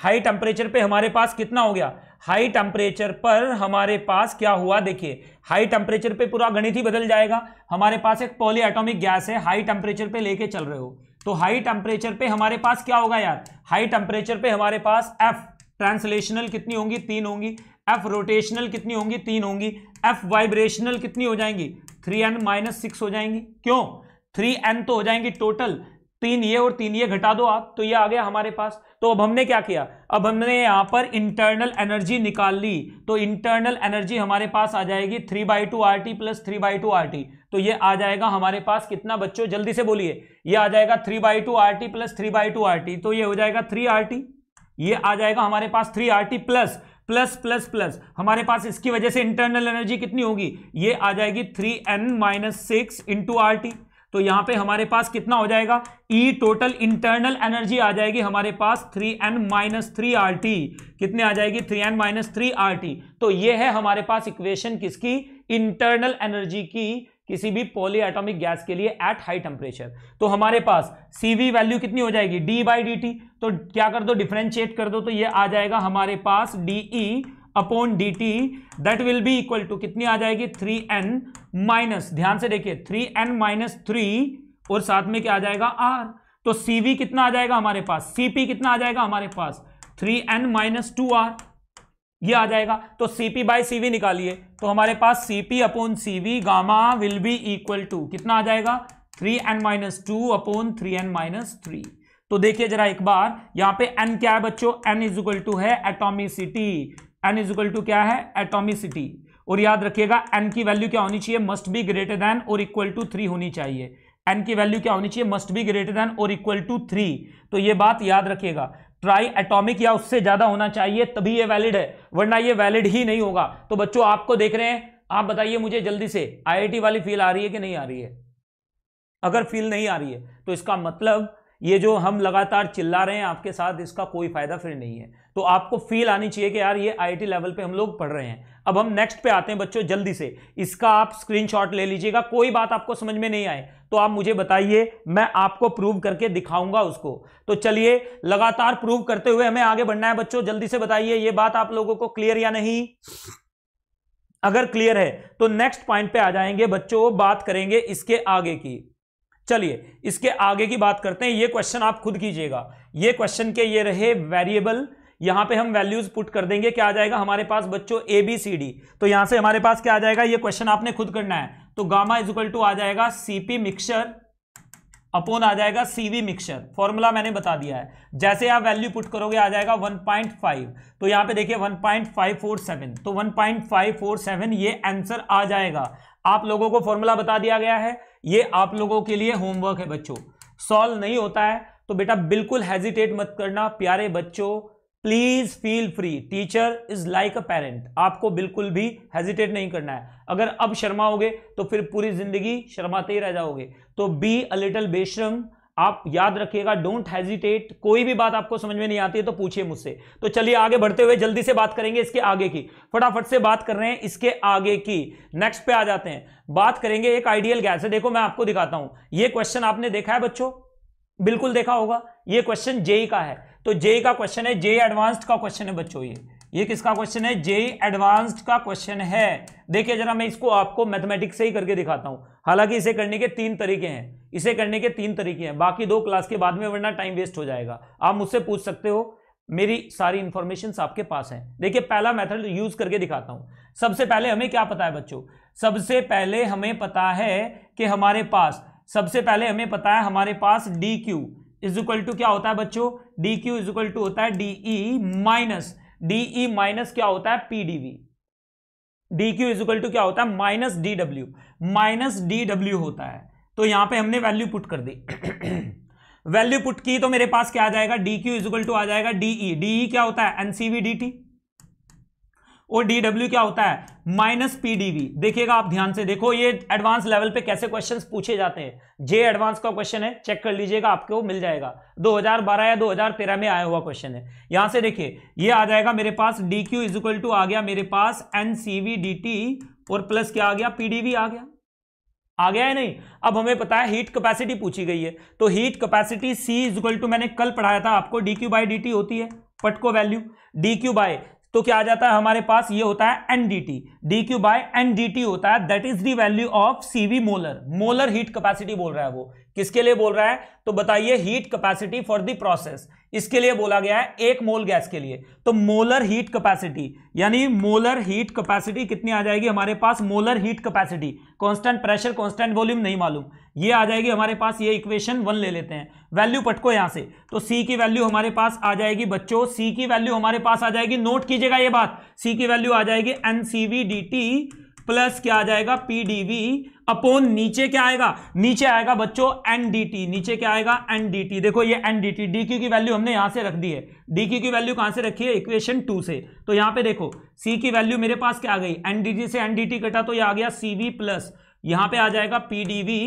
हाई टेम्परेचर पे हमारे पास कितना हो गया, हाई टेम्परेचर पर हमारे पास क्या हुआ, देखिए हाई टेम्परेचर पे पूरा गणित ही बदल जाएगा। हमारे पास एक पॉली एटॉमिक गैस है, हाई टेम्परेचर पे लेके चल रहे हो, तो हाई टेम्परेचर पे हमारे पास क्या होगा यार, हाई टेम्परेचर पे हमारे पास एफ ट्रांसलेशनल कितनी होंगी, 3 होंगी, एफ रोटेशनल कितनी होंगी, 3 होंगी, एफ वाइब्रेशनल कितनी हो जाएंगी, 3n - 6 हो जाएंगी। क्यों 3n तो हो जाएंगी टोटल, 3 ये और 3 ये घटा दो आप, तो ये आ गया हमारे पास। तो अब हमने क्या किया, अब हमने यहां पर इंटरनल एनर्जी निकाल ली, तो इंटरनल एनर्जी हमारे पास आ जाएगी 3/2 RT + 3/2 RT। तो ये आ जाएगा हमारे पास कितना बच्चों, जल्दी से बोलिए, ये आ जाएगा 3/2 RT + 3/2 RT। तो ये हो जाएगा 3 RT, ये आ जाएगा हमारे पास 3 RT plus plus plus plus, हमारे पास इसकी वजह से इंटरनल एनर्जी कितनी होगी, ये आ जाएगी 3n - 6 × RT। तो यहां पे हमारे पास कितना हो जाएगा, E टोटल इंटरनल एनर्जी आ जाएगी हमारे पास 3n - 3 RT, कितने आ जाएगी 3n - 3 RT। तो ये है हमारे पास इक्वेशन किसकी, इंटरनल एनर्जी की, किसी भी पॉली एटॉमिक गैस के लिए एट हाई टेम्परेचर। तो हमारे पास CV वैल्यू कितनी हो जाएगी, d/dt। तो क्या कर दो, डिफरेंशिएट कर दो, तो ये आ जाएगा हमारे पास dE/dt, that will be equal to कितनी आ जाएगी 3n-, ध्यान से देखिए 3n - 3 और साथ में क्या आ जाएगा R। तो CV कितना आ जाएगा हमारे पास, CP कितना आ जाएगा हमारे पास 3n - 2R, ये आ जाएगा। तो CP/CV निकालिए, तो हमारे पास CP/CV gamma will be equal to कितना आ जाएगा 3n - 2 / 3n - 3। तो देखिए जरा एक बार, यहाँ पे n क्या है बच्चों, n = है एटॉमिसिटी, n = क्या है, एटॉमिसिटी। और याद रखिएगा n की वैल्यू क्या होनी चाहिए, मस्ट बी ग्रेटर देन और इक्वल टू 3 होनी चाहिए। n की वैल्यू क्या होनी चाहिए, मस्ट बी ग्रेटर देन और इक्वल टू 3। तो ये बात याद रखिएगा, ट्राई एटॉमिक या उससे ज्यादा होना चाहिए तभी ये वैलिड है, वरना ये वैलिड ही नहीं होगा। तो बच्चों आपको देख रहे हैं, आप बताइए मुझे जल्दी से, IIT वाली फील आ रही है कि नहीं आ रही है। अगर फील नहीं आ रही है तो इसका मतलब ये जो हम लगातार चिल्ला रहे हैं आपके साथ, इसका कोई फायदा फिर नहीं है। तो आपको फील आनी चाहिए कि यार ये IIT लेवल पे हम लोग पढ़ रहे हैं। अब हम नेक्स्ट पे आते हैं बच्चों, जल्दी से इसका आप स्क्रीनशॉट ले लीजिएगा। कोई बात आपको समझ में नहीं आए तो आप मुझे बताइए, मैं आपको प्रूव करके दिखाऊंगा उसको। तो चलिए लगातार प्रूव करते हुए हमें आगे बढ़ना है बच्चों। जल्दी से बताइए ये बात आप लोगों को क्लियर या नहीं। अगर क्लियर है तो नेक्स्ट पॉइंट पे आ जाएंगे बच्चों, बात करेंगे इसके आगे की। चलिए इसके आगे की बात करते हैं। ये क्वेश्चन आप खुद कीजिएगा। ये क्वेश्चन के ये रहे वेरिएबल, यहां पे हम वैल्यूज पुट कर देंगे। क्या आ जाएगा हमारे पास बच्चों, ABCD। तो यहां से हमारे पास क्या आ जाएगा, ये क्वेश्चन आपने खुद करना है। तो गामा = आ जाएगा CP मिक्सचर आ जाएगा CV मिक्सचर। फॉर्मूला मैंने बता दिया है, जैसे आप वैल्यू पुट करोगे आ जाएगा 1.5। तो यहां पे देखिए 1.547, तो 1.547 ये आंसर आ जाएगा। आप लोगों को फॉर्मूला बता दिया गया है, ये आप लोगों के लिए होमवर्क है बच्चों। सॉल्व नहीं होता है तो बेटा बिल्कुल हेजिटेट मत करना प्यारे बच्चों, please feel free, teacher is like a parent. आपको बिल्कुल भी हेजिटेट नहीं करना है। अगर अब शर्माओगे तो फिर पूरी जिंदगी शर्माते ही रह जाओगे। तो बी अ लिटिल बेशर्म, आप याद रखिएगा, डोंट हेजिटेट। कोई भी बात आपको समझ में नहीं आती है तो पूछिए मुझसे। तो चलिए आगे बढ़ते हुए जल्दी से बात करेंगे इसके आगे की, फटाफट से बात कर रहे हैं इसके आगे की। नेक्स्ट पे आ जाते हैं, बात करेंगे एक आइडियल गैस है। देखो मैं आपको दिखाता हूं, ये क्वेश्चन आपने देखा है बच्चों, बिल्कुल देखा होगा। ये क्वेश्चन JEE का है, तो JEE का क्वेश्चन है, JEE एडवांस्ड का क्वेश्चन है बच्चों। ये किसका क्वेश्चन है, JEE एडवांस्ड का क्वेश्चन है। देखिए जरा, मैं इसको आपको मैथमेटिक्स से ही करके दिखाता हूं। हालांकि इसे करने के 3 तरीके हैं, इसे करने के 3 तरीके हैं, बाकी 2 क्लास के बाद में, वरना टाइम वेस्ट हो जाएगा। आप मुझसे पूछ सकते हो, मेरी सारी इंफॉर्मेशन आपके पास है। देखिए पहला मेथड यूज करके दिखाता हूं। सबसे पहले हमें क्या पता है बच्चों, सबसे पहले हमें पता है कि हमारे पास, सबसे पहले हमें पता है हमारे पास DQ = क्या होता है बच्चों, DQ = होता है DE - क्या होता है PdV। DQ = क्या होता है -DW होता है। तो यहां पे हमने वैल्यू पुट कर दी वैल्यू पुट की तो मेरे पास क्या आ जाएगा, DQ = आ जाएगा DE। DE क्या होता है NCV/DT और DW क्या होता है -PdV। देखिएगा आप ध्यान से, देखो ये एडवांस लेवल पे कैसे क्वेश्चंस पूछे जाते हैं। JEE एडवांस का क्वेश्चन है, चेक कर लीजिएगा, आपको मिल जाएगा। 2012 या 2013 में आया हुआ क्वेश्चन है। यहां से देखिए ये आ जाएगा मेरे पास DQ = आ गया मेरे पास NCV/DT और प्लस क्या आ गया, PdV आ गया। आ गया है नहीं। अब हमें पता है हीट कैपेसिटी पूछी गई है, तो heat capacity C is equal to मैंने कल पढ़ाया था आपको dq बाई dt होती है पटको वैल्यू dq बाय, तो क्या आ जाता है हमारे पास, ये होता है ndt, dq बाय ndt होता है, that is the value of cv molar. Molar heat capacity बोल रहा है वो, किसके लिए बोल रहा है तो बताइए, heat capacity for the process, इसके लिए बोला गया है 1 मोल गैस के लिए। तो मोलर हीट कैपेसिटी यानी मोलर हीट कैपेसिटी कितनी आ जाएगी हमारे पास, molar heat capacity, constant pressure constant volume नहीं मालूम, ये आ जाएगी हमारे पास, ये इक्वेशन 1 ले लेते हैं, वैल्यू पटको यहां से, तो सी की वैल्यू हमारे पास आ जाएगी बच्चों, सी की वैल्यू हमारे पास आ जाएगी, नोट कीजिएगा ये बात, सी की वैल्यू आ जाएगी एनसीवी डी टी प्लस क्या आ जाएगा पीडीवी अपॉन, नीचे क्या आएगा, नीचे आएगा बच्चों एनडीटी, नीचे क्या आएगा एनडीटी, देखो ये एनडीटी, डीक्यू की वैल्यू हमने यहां से रख दी है, डीक्यू की वैल्यू कहां से रखी है, इक्वेशन 2 से, तो यहां पे देखो सी की वैल्यू मेरे पास क्या आ गई, एनडीटी से एनडीटी कटा तो ये आ गया सीवी प्लस यहां पे आ जाएगा पीडीवी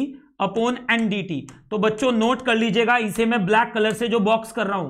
अपॉन एनडीटी। तो बच्चों नोट कर लीजिएगा, इसे मैं ब्लैक कलर से जो बॉक्स कर रहा हूं,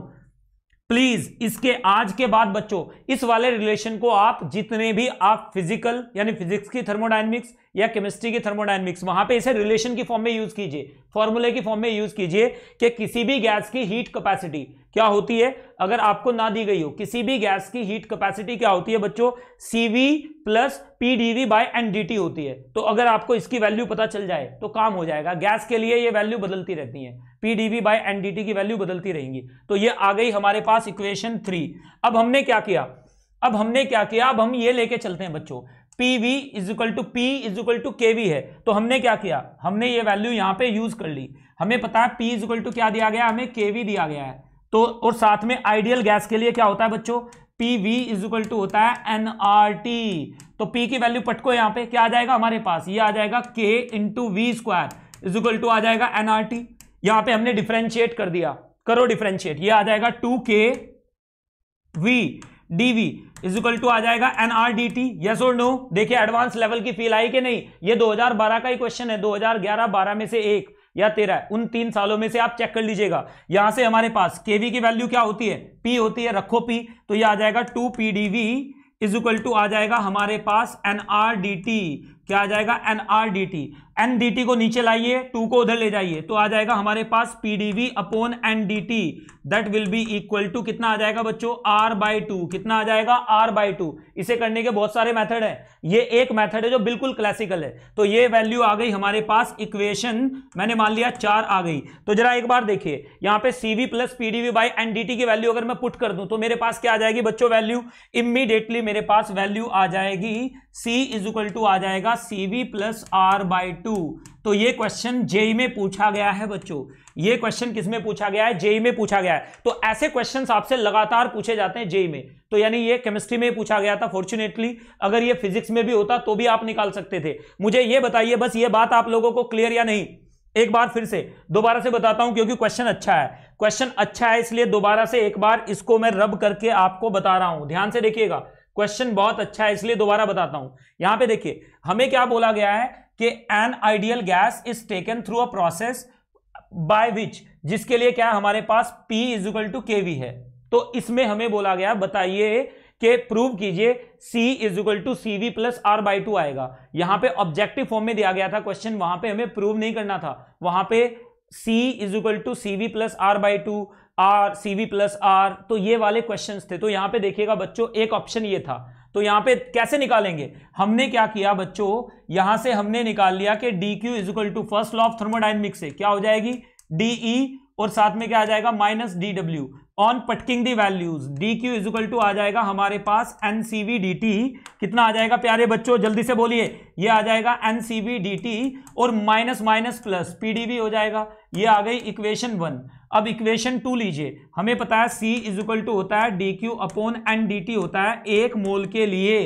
प्लीज इसके आज के बाद बच्चों इस वाले रिलेशन को आप जितने भी आप फिजिकल यानी फिजिक्स की थर्मोडायनेमिक्स या केमिस्ट्री की थर्मोडायनेमिक्स वहां पे इसे रिलेशन की फॉर्म में यूज कीजिए, फॉर्मूले की फॉर्म में यूज कीजिए कि किसी भी गैस की हीट कैपेसिटी क्या होती है, अगर आपको ना दी गई हो, किसी भी गैस की हीट कैपेसिटी क्या होती है बच्चों, CV plus PDV by NDT होती है। तो अगर आपको इसकी वैल्यू पता चल जाए तो काम हो जाएगा, गैस के लिए ये वैल्यू बदलती रहती है, पीडीवी बाय एनडीटी की वैल्यू बदलती रहेंगी। तो ये आ गई हमारे पास इक्वेशन 3। अब हमने क्या किया, अब हमने क्या किया, अब हम ये लेके चलते हैं बच्चों, PV is equal to P is equal to KV है, तो हमने क्या किया, हमने ये वैल्यू यहां पे यूज कर ली, हमें पता है पी इज इक्वल टू क्या दिया गया, हमें केवी दिया गया है, तो और साथ में आइडियल गैस के लिए क्या होता है बच्चों, PV इज इक्वल टू होता है nRT, तो P की वैल्यू पटको यहां पे क्या आ जाएगा हमारे पास, ये आ जाएगा K into V square is equal to आ जाएगा nRT, यहां पे हमने डिफरेंशिएट कर दिया, करो डिफरेंशिएट, ये आ जाएगा 2KV dV is equal to आ जाएगा nRDT, यस और नो। देखिए एडवांस लेवल की फील आई कि नहीं, ये 2012 का ही क्वेश्चन है, 2011-12 में से एक या 13, उन 3 सालों में से आप चेक कर लीजिएगा। यहां से हमारे पास केवी की वैल्यू क्या होती है, पी होती है, रखो पी, तो ये आ जाएगा 2 PdV इज इक्वल टू आ जाएगा हमारे पास nRDT, क्या आ जाएगा nRDT, एनडीटी को नीचे लाइए, 2 को उधर ले जाइए, तो आ जाएगा हमारे पास PDV upon NDT, that will be equal to कितना आ जाएगा बच्चों, R/2, कितना आ जाएगा R/2। इसे करने के बहुत सारे मेथड हैं, ये एक मेथड है जो बिल्कुल क्लासिकल है। तो ये वैल्यू आ गई हमारे पास, इक्वेशन मैंने मान लिया 4 आ गई। तो जरा एक बार देखिए यहाँ पे CV plus PDV by NDT की वैल्यू अगर मैं पुट कर दूं तो मेरे पास क्या आ जाएगी बच्चों, वैल्यू इमीडिएटली मेरे पास वैल्यू आ जाएगी C इज इक्वल टू आ जाएगा CV प्लस R/2। तो ये क्वेश्चन JEE में पूछा गया है बच्चों, ये क्वेश्चन किस में पूछा गया है, JEE में पूछा गया है। तो ऐसे क्वेश्चंस आपसे लगातार पूछे जाते हैं JEE में, तो यानी ये केमिस्ट्री में पूछा गया था फॉर्चुनेटली, अगर ये फिजिक्स में भी होता तो भी आप निकाल सकते थे। मुझे ये बताइए बस, ये बात आप लोगों को क्लियर या नहीं, एक बार फिर से दोबारा से बताता हूं क्योंकि क्वेश्चन अच्छा है, क्वेश्चन अच्छा है इसलिए दोबारा से एक बार इसको मैं रब करके आपको बता रहा हूं, ध्यान से देखिएगा, क्वेश्चन बहुत अच्छा है इसलिए दोबारा बताता हूं। यहां पे देखिए हमें क्या बोला गया है कि an ideal gas is taken through a process by which, जिसके लिए क्या हमारे पास P is equal to KV है। तो इसमें हमें बोला गया, बताइए कि प्रूव कीजिए C is equal to CV plus R/2 आएगा। यहां पे ऑब्जेक्टिव फॉर्म में दिया गया था क्वेश्चन, वहां पे हमें प्रूव नहीं करना था, वहां पे C is equal to CV plus R/2 R CV plus R, तो ये वाले क्वेश्चंस थे। तो यहां पे देखिएगा बच्चों एक ऑप्शन ये था, तो यहां पे कैसे निकालेंगे, हमने क्या किया बच्चों, यहां से हमने निकाल लिया कि dq is equal to first law of thermodynamics से क्या हो जाएगी dE और साथ में क्या आ जाएगा minus dW on putting the values, dq is equal to आ जाएगा हमारे पास एनसीवी dt, कितना आ जाएगा प्यारे बच्चों जल्दी से बोलिए, ये आ जाएगा एनसीवी dt और माइनस माइनस प्लस pdv हो जाएगा। ये आ गई इक्वेशन 1। अब इक्वेशन 2 लीजिए, हमें पता है C इज इक्वल टू होता है dq अपॉन ndt होता है 1 मोल के लिए,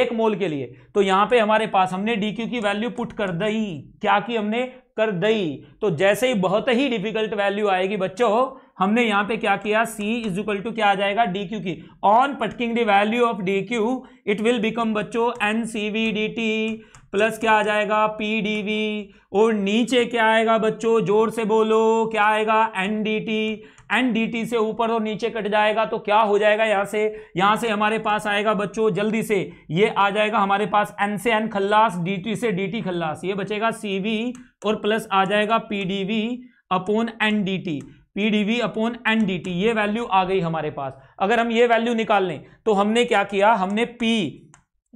1 मोल के लिए। तो यहां पे हमारे पास हमने dq की वैल्यू पुट कर दी, क्या की हमने कर दी, तो जैसे ही बहुत ही डिफिकल्ट वैल्यू आएगी बच्चों, हमने यहां पे क्या किया C इज इक्वल टू क्या आ जाएगा dq की on putting the value of dq it will become बच्चों ncv dt प्लस क्या आ जाएगा pdv और नीचे क्या आएगा बच्चों, जोर से बोलो क्या आएगा ndt एन डी टी से ऊपर और नीचे कट जाएगा तो क्या हो जाएगा, यहाँ से हमारे पास आएगा बच्चों जल्दी से, ये आ जाएगा हमारे पास एन से एन खल्लास, डी टी से डी टी खल्लास, ये बचेगा सी वी और प्लस आ जाएगा P D V upon N D T, P D V upon N D T, ये वैल्यू आ गई हमारे पास। अगर हम ये वैल्यू निकाल लें तो हमने क्या किया, हमने P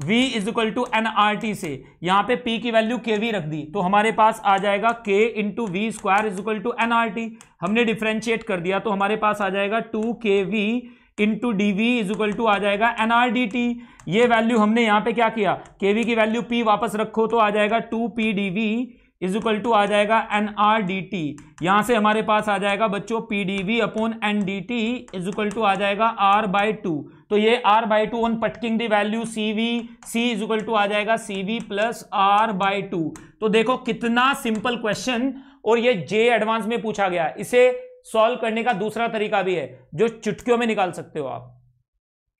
V is equal to N R T से यहाँ पे पी की वैल्यू के वी रख दी तो हमारे पास आ जाएगा K into V square is equal to N R T, हमने डिफ्रेंशिएट कर दिया तो हमारे पास आ जाएगा two K V into D V is equal to आ जाएगा एन आर डी टी, ये वैल्यू हमने यहाँ पे क्या किया, के वी की वैल्यू पी वापस रखो तो आ जाएगा two P D V is equal to आ जाएगा एन आर डी टी, यहाँ से हमारे पास आ जाएगा बच्चों P D V upon N D T is equal to आ जाएगा आर बाई टू, तो ये R by two on putting the value C V, C is equal to आ जाएगा C V plus R by two. तो देखो कितना simple question, और ये जे advance में पूछा गया है। इसे सॉल्व करने का दूसरा तरीका भी है जो चुटकियों में निकाल सकते हो आप,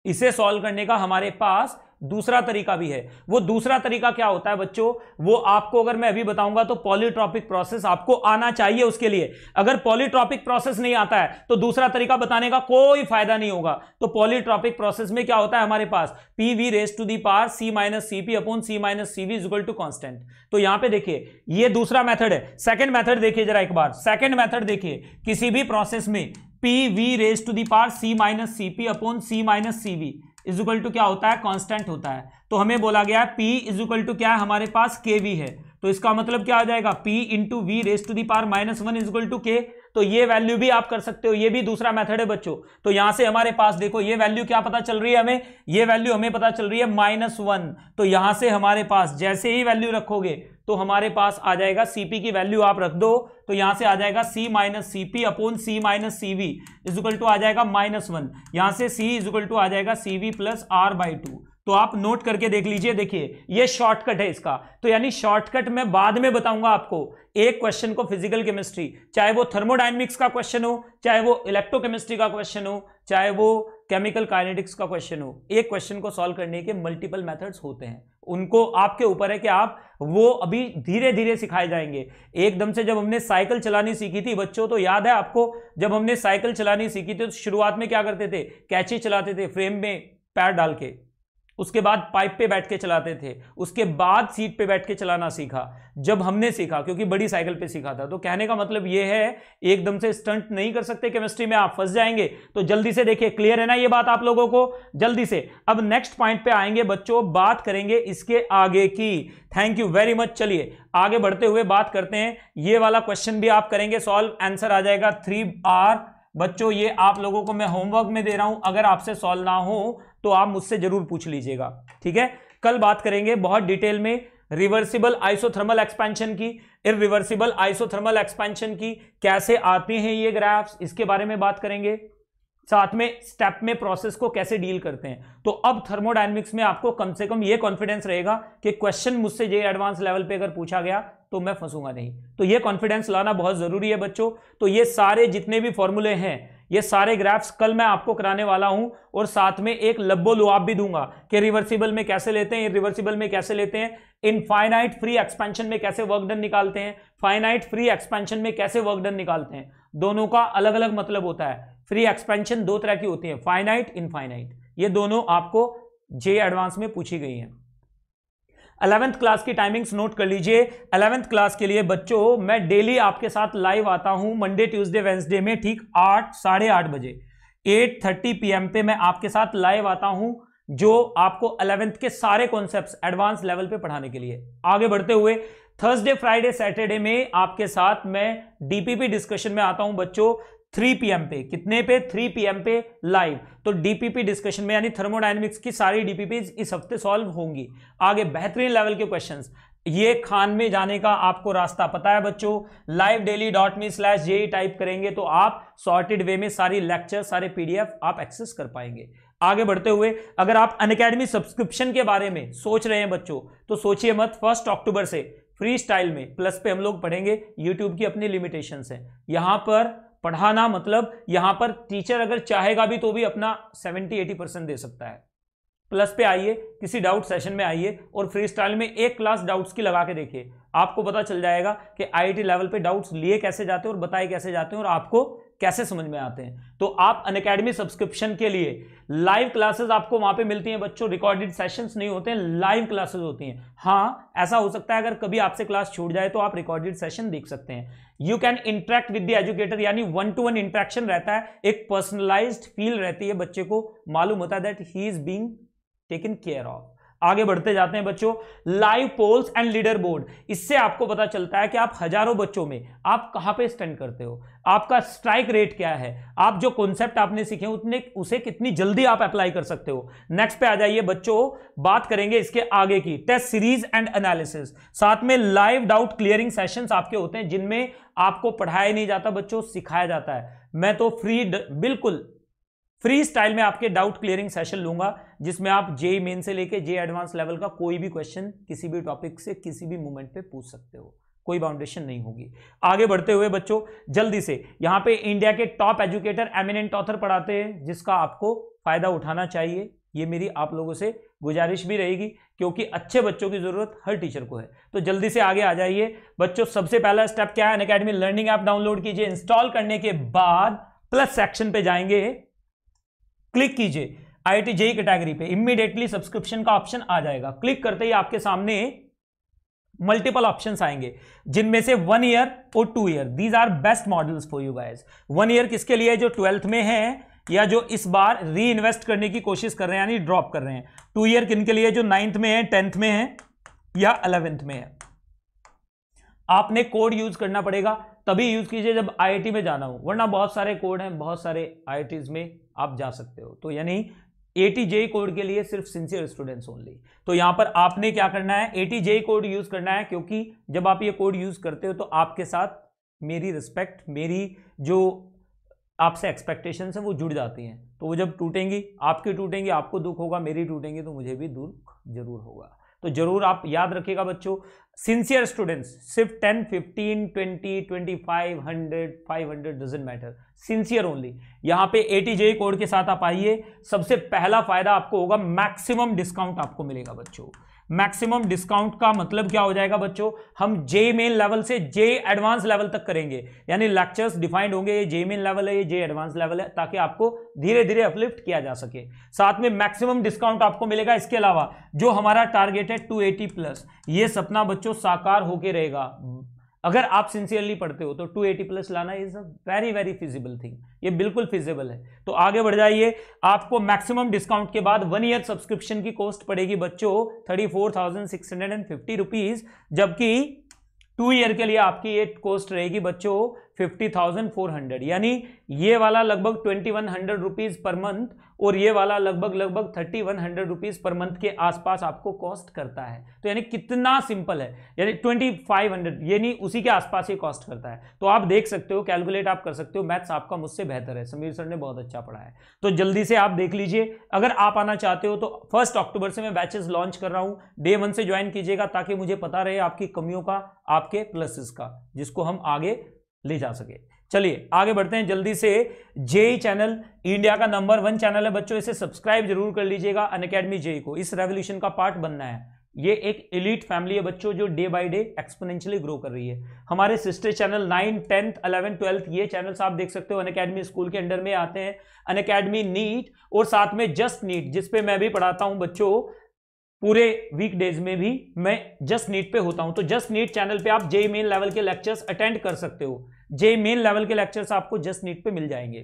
इसे सॉल्व करने का हमारे पास दूसरा तरीका भी है। वो दूसरा तरीका क्या होता है बच्चों, वो आपको अगर मैं अभी बताऊंगा तो पॉलीट्रॉपिक प्रोसेस आपको आना चाहिए उसके लिए। अगर पॉलीट्रॉपिक प्रोसेस नहीं आता है तो दूसरा तरीका बताने का कोई फायदा नहीं होगा। तो पॉलीट्रॉपिक प्रोसेस में क्या होता है हमारे पास, P V raise to the power C minus C P upon C minus C V is equal to constant. तो यहां पर देखिए ये दूसरा मैथड है। सेकेंड मैथड देखिए जरा एक बार, सेकेंड मैथड देखिए, किसी भी प्रोसेस में P V raise to the power C minus C P upon C minus C V is equal to क्या होता है, कांस्टेंट होता है। तो हमें बोला गया है पी इज इक्वल टू क्या है हमारे पास, के वी है। तो इसका मतलब क्या हो जाएगा, P into V raise to the power minus one is equal to K. तो ये वैल्यू भी आप कर सकते हो, ये भी दूसरा मेथड है बच्चों। तो यहां से हमारे पास देखो ये वैल्यू क्या पता चल रही है हमें, ये वैल्यू हमें पता चल रही है माइनस वन। तो यहां से हमारे पास जैसे ही वैल्यू रखोगे तो हमारे पास आ जाएगा सीपी की वैल्यू आप रख दो तो यहां से आ जाएगा C minus C P upon C minus C V is equal to आ जाएगा माइनस वन, यहां से सी इज इक्वल टू आ जाएगा C V plus R by two. तो आप नोट करके देख लीजिए, देखिए ये शॉर्टकट है इसका। तो यानी शॉर्टकट मैं बाद में बताऊंगा आपको। एक क्वेश्चन को फिजिकल केमिस्ट्री, चाहे वो थर्मोडायनेमिक्स का क्वेश्चन हो, चाहे वो इलेक्ट्रोकेमिस्ट्री का क्वेश्चन हो, चाहे वो केमिकल काइनेटिक्स का क्वेश्चन हो, एक क्वेश्चन को सॉल्व करने के मल्टीपल मेथड्स होते हैं। उनको आपके ऊपर है कि आप वो अभी धीरे धीरे सिखाए जाएंगे। एकदम से जब हमने साइकिल चलानी सीखी थी बच्चों, तो याद है आपको जब हमने साइकिल चलानी सीखी थी तो शुरुआत में क्या करते थे, कैची चलाते थे फ्रेम में पैर डाल के, उसके बाद पाइप पे बैठ के चलाते थे, उसके बाद सीट पे बैठ के चलाना सीखा जब हमने सीखा, क्योंकि बड़ी साइकिल पे सीखा था। तो कहने का मतलब ये है एकदम से स्टंट नहीं कर सकते, केमिस्ट्री में आप फंस जाएंगे। तो जल्दी से देखिए, क्लियर है ना ये बात आप लोगों को। जल्दी से अब नेक्स्ट पॉइंट पे आएंगे बच्चों, बात करेंगे इसके आगे की। Thank you very much. चलिए आगे बढ़ते हुए बात करते हैं, ये वाला क्वेश्चन भी आप करेंगे सॉल्व। आंसर आ जाएगा 3R बच्चों। ये आप लोगों को मैं होमवर्क में दे रहा हूं, अगर आपसे सॉल्व ना हो तो आप मुझसे जरूर पूछ लीजिएगा, ठीक है। कल बात करेंगे बहुत डिटेल में रिवर्सिबल आइसोथर्मल एक्सपेंशन की, इरिवर्सिबल आइसोथर्मल एक्सपेंशन की, कैसे आते हैं ये ग्राफ्स, इसके बारे में बात करेंगे। साथ में स्टेप में प्रोसेस को कैसे डील करते हैं। तो अब थर्मोडायनेमिक्स में आपको कम से कम ये कॉन्फिडेंस रहेगा कि क्वेश्चन मुझसे जे एडवांस लेवल पे अगर पूछा गया तो मैं फंसूंगा नहीं। तो ये कॉन्फिडेंस लाना बहुत जरूरी है बच्चों। तो ये सारे जितने भी फॉर्मूले हैं, ये सारे ग्राफ्स कल मैं आपको कराने वाला हूं, और साथ में एक लब्बो लुआब भी दूंगा कि रिवर्सिबल में कैसे लेते हैं, इरिवर्सिबल में कैसे लेते हैं, इनफाइनाइट फ्री एक्सपेंशन में कैसे वर्क डन निकालते हैं, फाइनाइट फ्री एक्सपेंशन में कैसे वर्क डन निकालते हैं। दोनों का अलग अलग मतलब होता है। फ्री एक्सपेंशन दो तरह की होती है, फाइनाइट, इनफाइनाइट। ये दोनों आपको जे एडवांस में पूछी गई हैं। 11th क्लास की टाइमिंग्स नोट कर लीजिए। 11th क्लास के लिए बच्चों मैं डेली आपके साथ लाइव आता हूं मंडे ट्यूसडे वेंसडे में, ठीक 8, 8:30 बजे 8:30 PM पे मैं आपके साथ लाइव आता हूं, जो आपको 11th के सारे कॉन्सेप्ट्स एडवांस लेवल पे पढ़ाने के लिए। आगे बढ़ते हुए थर्सडे फ्राइडे सैटरडे में आपके साथ मैं डीपीपी डिस्कशन में आता हूं बच्चों 3 PM पे। कितने पे? 3 PM पे लाइव। तो डीपीपी डिस्कशन में यानी थर्मोडायनेमिक्स की सारी डीपीपी इस हफ्ते सॉल्व होंगी। आगे बेहतरीन लेवल के क्वेश्चंस, ये खान में जाने का आपको रास्ता पता है बच्चों। livedaily.me/JEE टाइप करेंगे तो आप सॉर्टेड वे में सारी लेक्चर, सारे PDF आप एक्सेस कर पाएंगे। आगे बढ़ते हुए अगर आप अनअकैडमी सब्सक्रिप्शन के बारे में सोच रहे हैं बच्चों, तो सोचिए मत। 1 अक्टूबर से फ्री स्टाइल में प्लस पे हम लोग पढ़ेंगे। यूट्यूब की अपनी लिमिटेशंस हैं, यहाँ पर पढ़ाना मतलब यहां पर टीचर अगर चाहेगा भी तो भी अपना 70-80% दे सकता है। प्लस पे आइए, किसी डाउट सेशन में आइए और फ्री स्टाइल में एक क्लास डाउट्स की लगा के देखिए। आपको पता चल जाएगा कि आईआईटी लेवल पे डाउट्स लिए कैसे जाते हैं और बताए कैसे जाते हैं और आपको कैसे समझ में आते हैं। तो आप अनअकैडमी सब्सक्रिप्शन के लिए लाइव क्लासेस आपको वहां पे मिलती हैं बच्चों, रिकॉर्डेड सेशंस नहीं होते हैं, लाइव क्लासेस होती हैं। हाँ, ऐसा हो सकता है अगर कभी आपसे क्लास छूट जाए तो आप रिकॉर्डेड सेशन देख सकते हैं। You can interact with the educator, यानी 1-to-1 इंटरेक्शन रहता है, एक पर्सनलाइज्ड फील रहती है, बच्चे को मालूम होता है that he is being taken care of. आगे बढ़ते जाते हैं बच्चों, live polls and leader board, इससे आपको पता चलता है कि आप हजारों बच्चों में आप कहां पे स्टैंड करते हो, आपका स्ट्राइक रेट क्या है, आप जो कॉन्सेप्ट आपने सीखे उतने उसे कितनी जल्दी आप अप्लाई कर सकते हो। नेक्स्ट पे आ जाइए बच्चों, बात करेंगे इसके आगे की, टेस्ट सीरीज एंड एनालिसिस। साथ में लाइव डाउट क्लियरिंग सेशंस आपके होते हैं जिनमें आपको पढ़ाया नहीं जाता बच्चों, सिखाया जाता है। मैं तो बिल्कुल फ्री स्टाइल में आपके डाउट क्लियरिंग सेशन लूंगा जिसमें आप जेई मेन से लेके जेई एडवांस लेवल का कोई भी क्वेश्चन किसी भी टॉपिक से किसी भी मोमेंट पे पूछ सकते हो, कोई बाउंडेशन नहीं होगी। आगे बढ़ते हुए बच्चों जल्दी से, यहाँ पे इंडिया के टॉप एजुकेटर एमिनेंट ऑथर पढ़ाते हैं जिसका आपको फायदा उठाना चाहिए। ये मेरी आप लोगों से गुजारिश भी रहेगी क्योंकि अच्छे बच्चों की जरूरत हर टीचर को है। तो जल्दी से आगे आ जाइए बच्चों। सबसे पहला स्टेप क्या है, अनअकैडमी लर्निंग ऐप डाउनलोड कीजिए। इंस्टॉल करने के बाद प्लस सेक्शन पे जाएंगे, क्लिक कीजिए आईआईटी जेई कैटेगरी पे, इमीडिएटली सब्सक्रिप्शन का ऑप्शन आ जाएगा। क्लिक करते ही आपके सामने मल्टीपल ऑप्शंस आएंगे जिनमें से 1 ईयर और 2 year, these are best models for you guys. 1 year किसके लिए, जो 12th में है या जो इस बार री इन्वेस्ट करने की कोशिश कर रहे हैं यानी ड्रॉप कर रहे हैं। 2 ईयर किन के लिए, जो 9th में है, 10th में है या 11th में है। आपने कोड यूज करना पड़ेगा, तभी यूज कीजिए जब आईआईटी में जाना हो, वरना बहुत सारे कोड हैं, बहुत सारे आईआईटीज में आप जा सकते हो। तो यानी ATJ कोड के लिए सिर्फ सिंसियर स्टूडेंट्स ओनली। तो यहां पर आपने क्या करना है, ATJ कोड यूज करना है क्योंकि जब आप ये कोड यूज करते हो तो आपके साथ मेरी रिस्पेक्ट, मेरी जो आपसे एक्सपेक्टेशंस हैं वो जुड़ जाती हैं। तो वो जब टूटेंगी, आपकी टूटेंगी आपको दुख होगा, मेरी टूटेंगी तो मुझे भी दुख जरूर होगा। तो जरूर आप याद रखिएगा बच्चों, सिंसियर स्टूडेंट्स सिर्फ 10, 15, 20, 25, 100, 500 डजंट मैटर, सिंसियर ओनली। यहां पे ATJ कोड के साथ आप आइए, सबसे पहला फायदा आपको होगा मैक्सिमम डिस्काउंट आपको मिलेगा बच्चों। मैक्सिमम डिस्काउंट का मतलब क्या हो जाएगा बच्चों, हम जेई मेन लेवल से जेई एडवांस लेवल तक करेंगे, यानी लेक्चर्स डिफाइंड होंगे, ये जेई मेन लेवल है, ये जेई एडवांस लेवल है, ताकि आपको धीरे धीरे अपलिफ्ट किया जा सके। साथ में मैक्सिमम डिस्काउंट आपको मिलेगा। इसके अलावा जो हमारा टारगेट है 280+, ये सपना बच्चों साकार होके रहेगा अगर आप सिंसियरली पढ़ते हो तो। 280+ लाना is a very very feasible thing, ये बिल्कुल फिजिबल है। तो आगे बढ़ जाइए, आपको मैक्सिमम डिस्काउंट के बाद 1 ईयर सब्सक्रिप्शन की कॉस्ट पड़ेगी बच्चों 34,650 रुपीज, जबकि 2 ईयर के लिए आपकी ये कॉस्ट रहेगी बच्चों 50,400, यानी ये वाला लगभग 2100 रुपीज पर मंथ और ये वाला लगभग 3100 रुपीज पर मंथ के आसपास आपको कॉस्ट करता है। तो यानी कितना सिंपल है, यानी 2500 यानी उसी के आसपास ये कॉस्ट करता है। तो आप देख सकते हो, कैलकुलेट आप कर सकते हो, मैथ्स आपका मुझसे बेहतर है, समीर सर ने बहुत अच्छा पढ़ा है। तो जल्दी से आप देख लीजिए, अगर आप आना चाहते हो तो 1 अक्टूबर से मैं बैचेस लॉन्च कर रहा हूँ, डे 1 से ज्वाइन कीजिएगा ताकि मुझे पता रहे आपकी कमियों का, आपके प्लसेस का, जिसको हम आगे ले जा सके। चलिए आगे बढ़ते हैं जल्दी से। जेई चैनल इंडिया का नंबर 1 चैनल है बच्चों, इसे सब्सक्राइब जरूर कर लीजिएगा। अनअकैडमी जेई को इस रेवोल्यूशन का पार्ट बनना है। ये एक एलीट फैमिली है बच्चों जो day by day exponentially grow कर रही है। हमारे सिस्टर चैनल 9, 10, 11, 12 ये चैनल्स आप देख सकते हो, अनअकैडमी स्कूल के अंडर में आते हैं। अनअकैडमी नीट और साथ में जस्ट नीट, जिसपे मैं भी पढ़ाता हूँ बच्चों, पूरे वीकडेज में भी मैं जस्ट नीट पे होता हूं। तो जस्ट नीट चैनल पे आप जेई मेन लेवल के लेक्चर्स अटेंड कर सकते हो, जेई मेन लेवल के लेक्चर्स आपको जस्ट नीट पे मिल जाएंगे।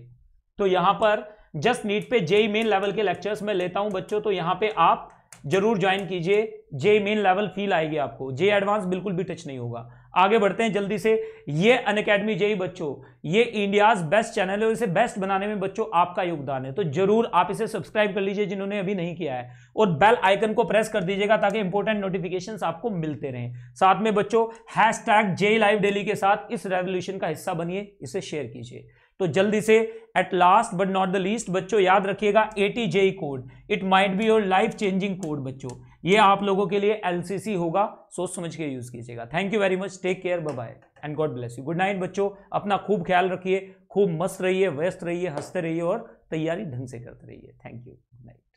तो यहां पर जस्ट नीट पे जेई मेन लेवल के लेक्चर्स मैं लेता हूं बच्चों, तो यहां पे आप जरूर ज्वाइन कीजिए, जेई मेन लेवल फील आएगी आपको, जेई एडवांस बिल्कुल भी टच नहीं होगा। आगे बढ़ते हैं जल्दी से। ये अनअकैडमी जेई बच्चों ये इंडियाज बेस्ट चैनल है, इसे बेस्ट बनाने में बच्चों आपका योगदान है, तो जरूर आप इसे सब्सक्राइब कर लीजिए जिन्होंने अभी नहीं किया है, और बेल आइकन को प्रेस कर दीजिएगा ताकि इंपॉर्टेंट नोटिफिकेशंस आपको मिलते रहें। साथ में बच्चों हैशटैग जेई लाइव डेली के साथ इस रेवोल्यूशन का हिस्सा बनिए, इसे शेयर कीजिए। तो जल्दी से at last but not the least बच्चों, याद रखिएगा ATJ code, it might be your life changing code बच्चों, ये आप लोगों के लिए LCC होगा, सोच समझ के यूज कीजिएगा। Thank you very much, take care, bye bye and God bless you. Good night बच्चों, अपना खूब ख्याल रखिए, खूब मस्त रहिए, व्यस्त रहिए, हंसते रहिए और तैयारी ढंग से करते रहिए। Thank you, good night.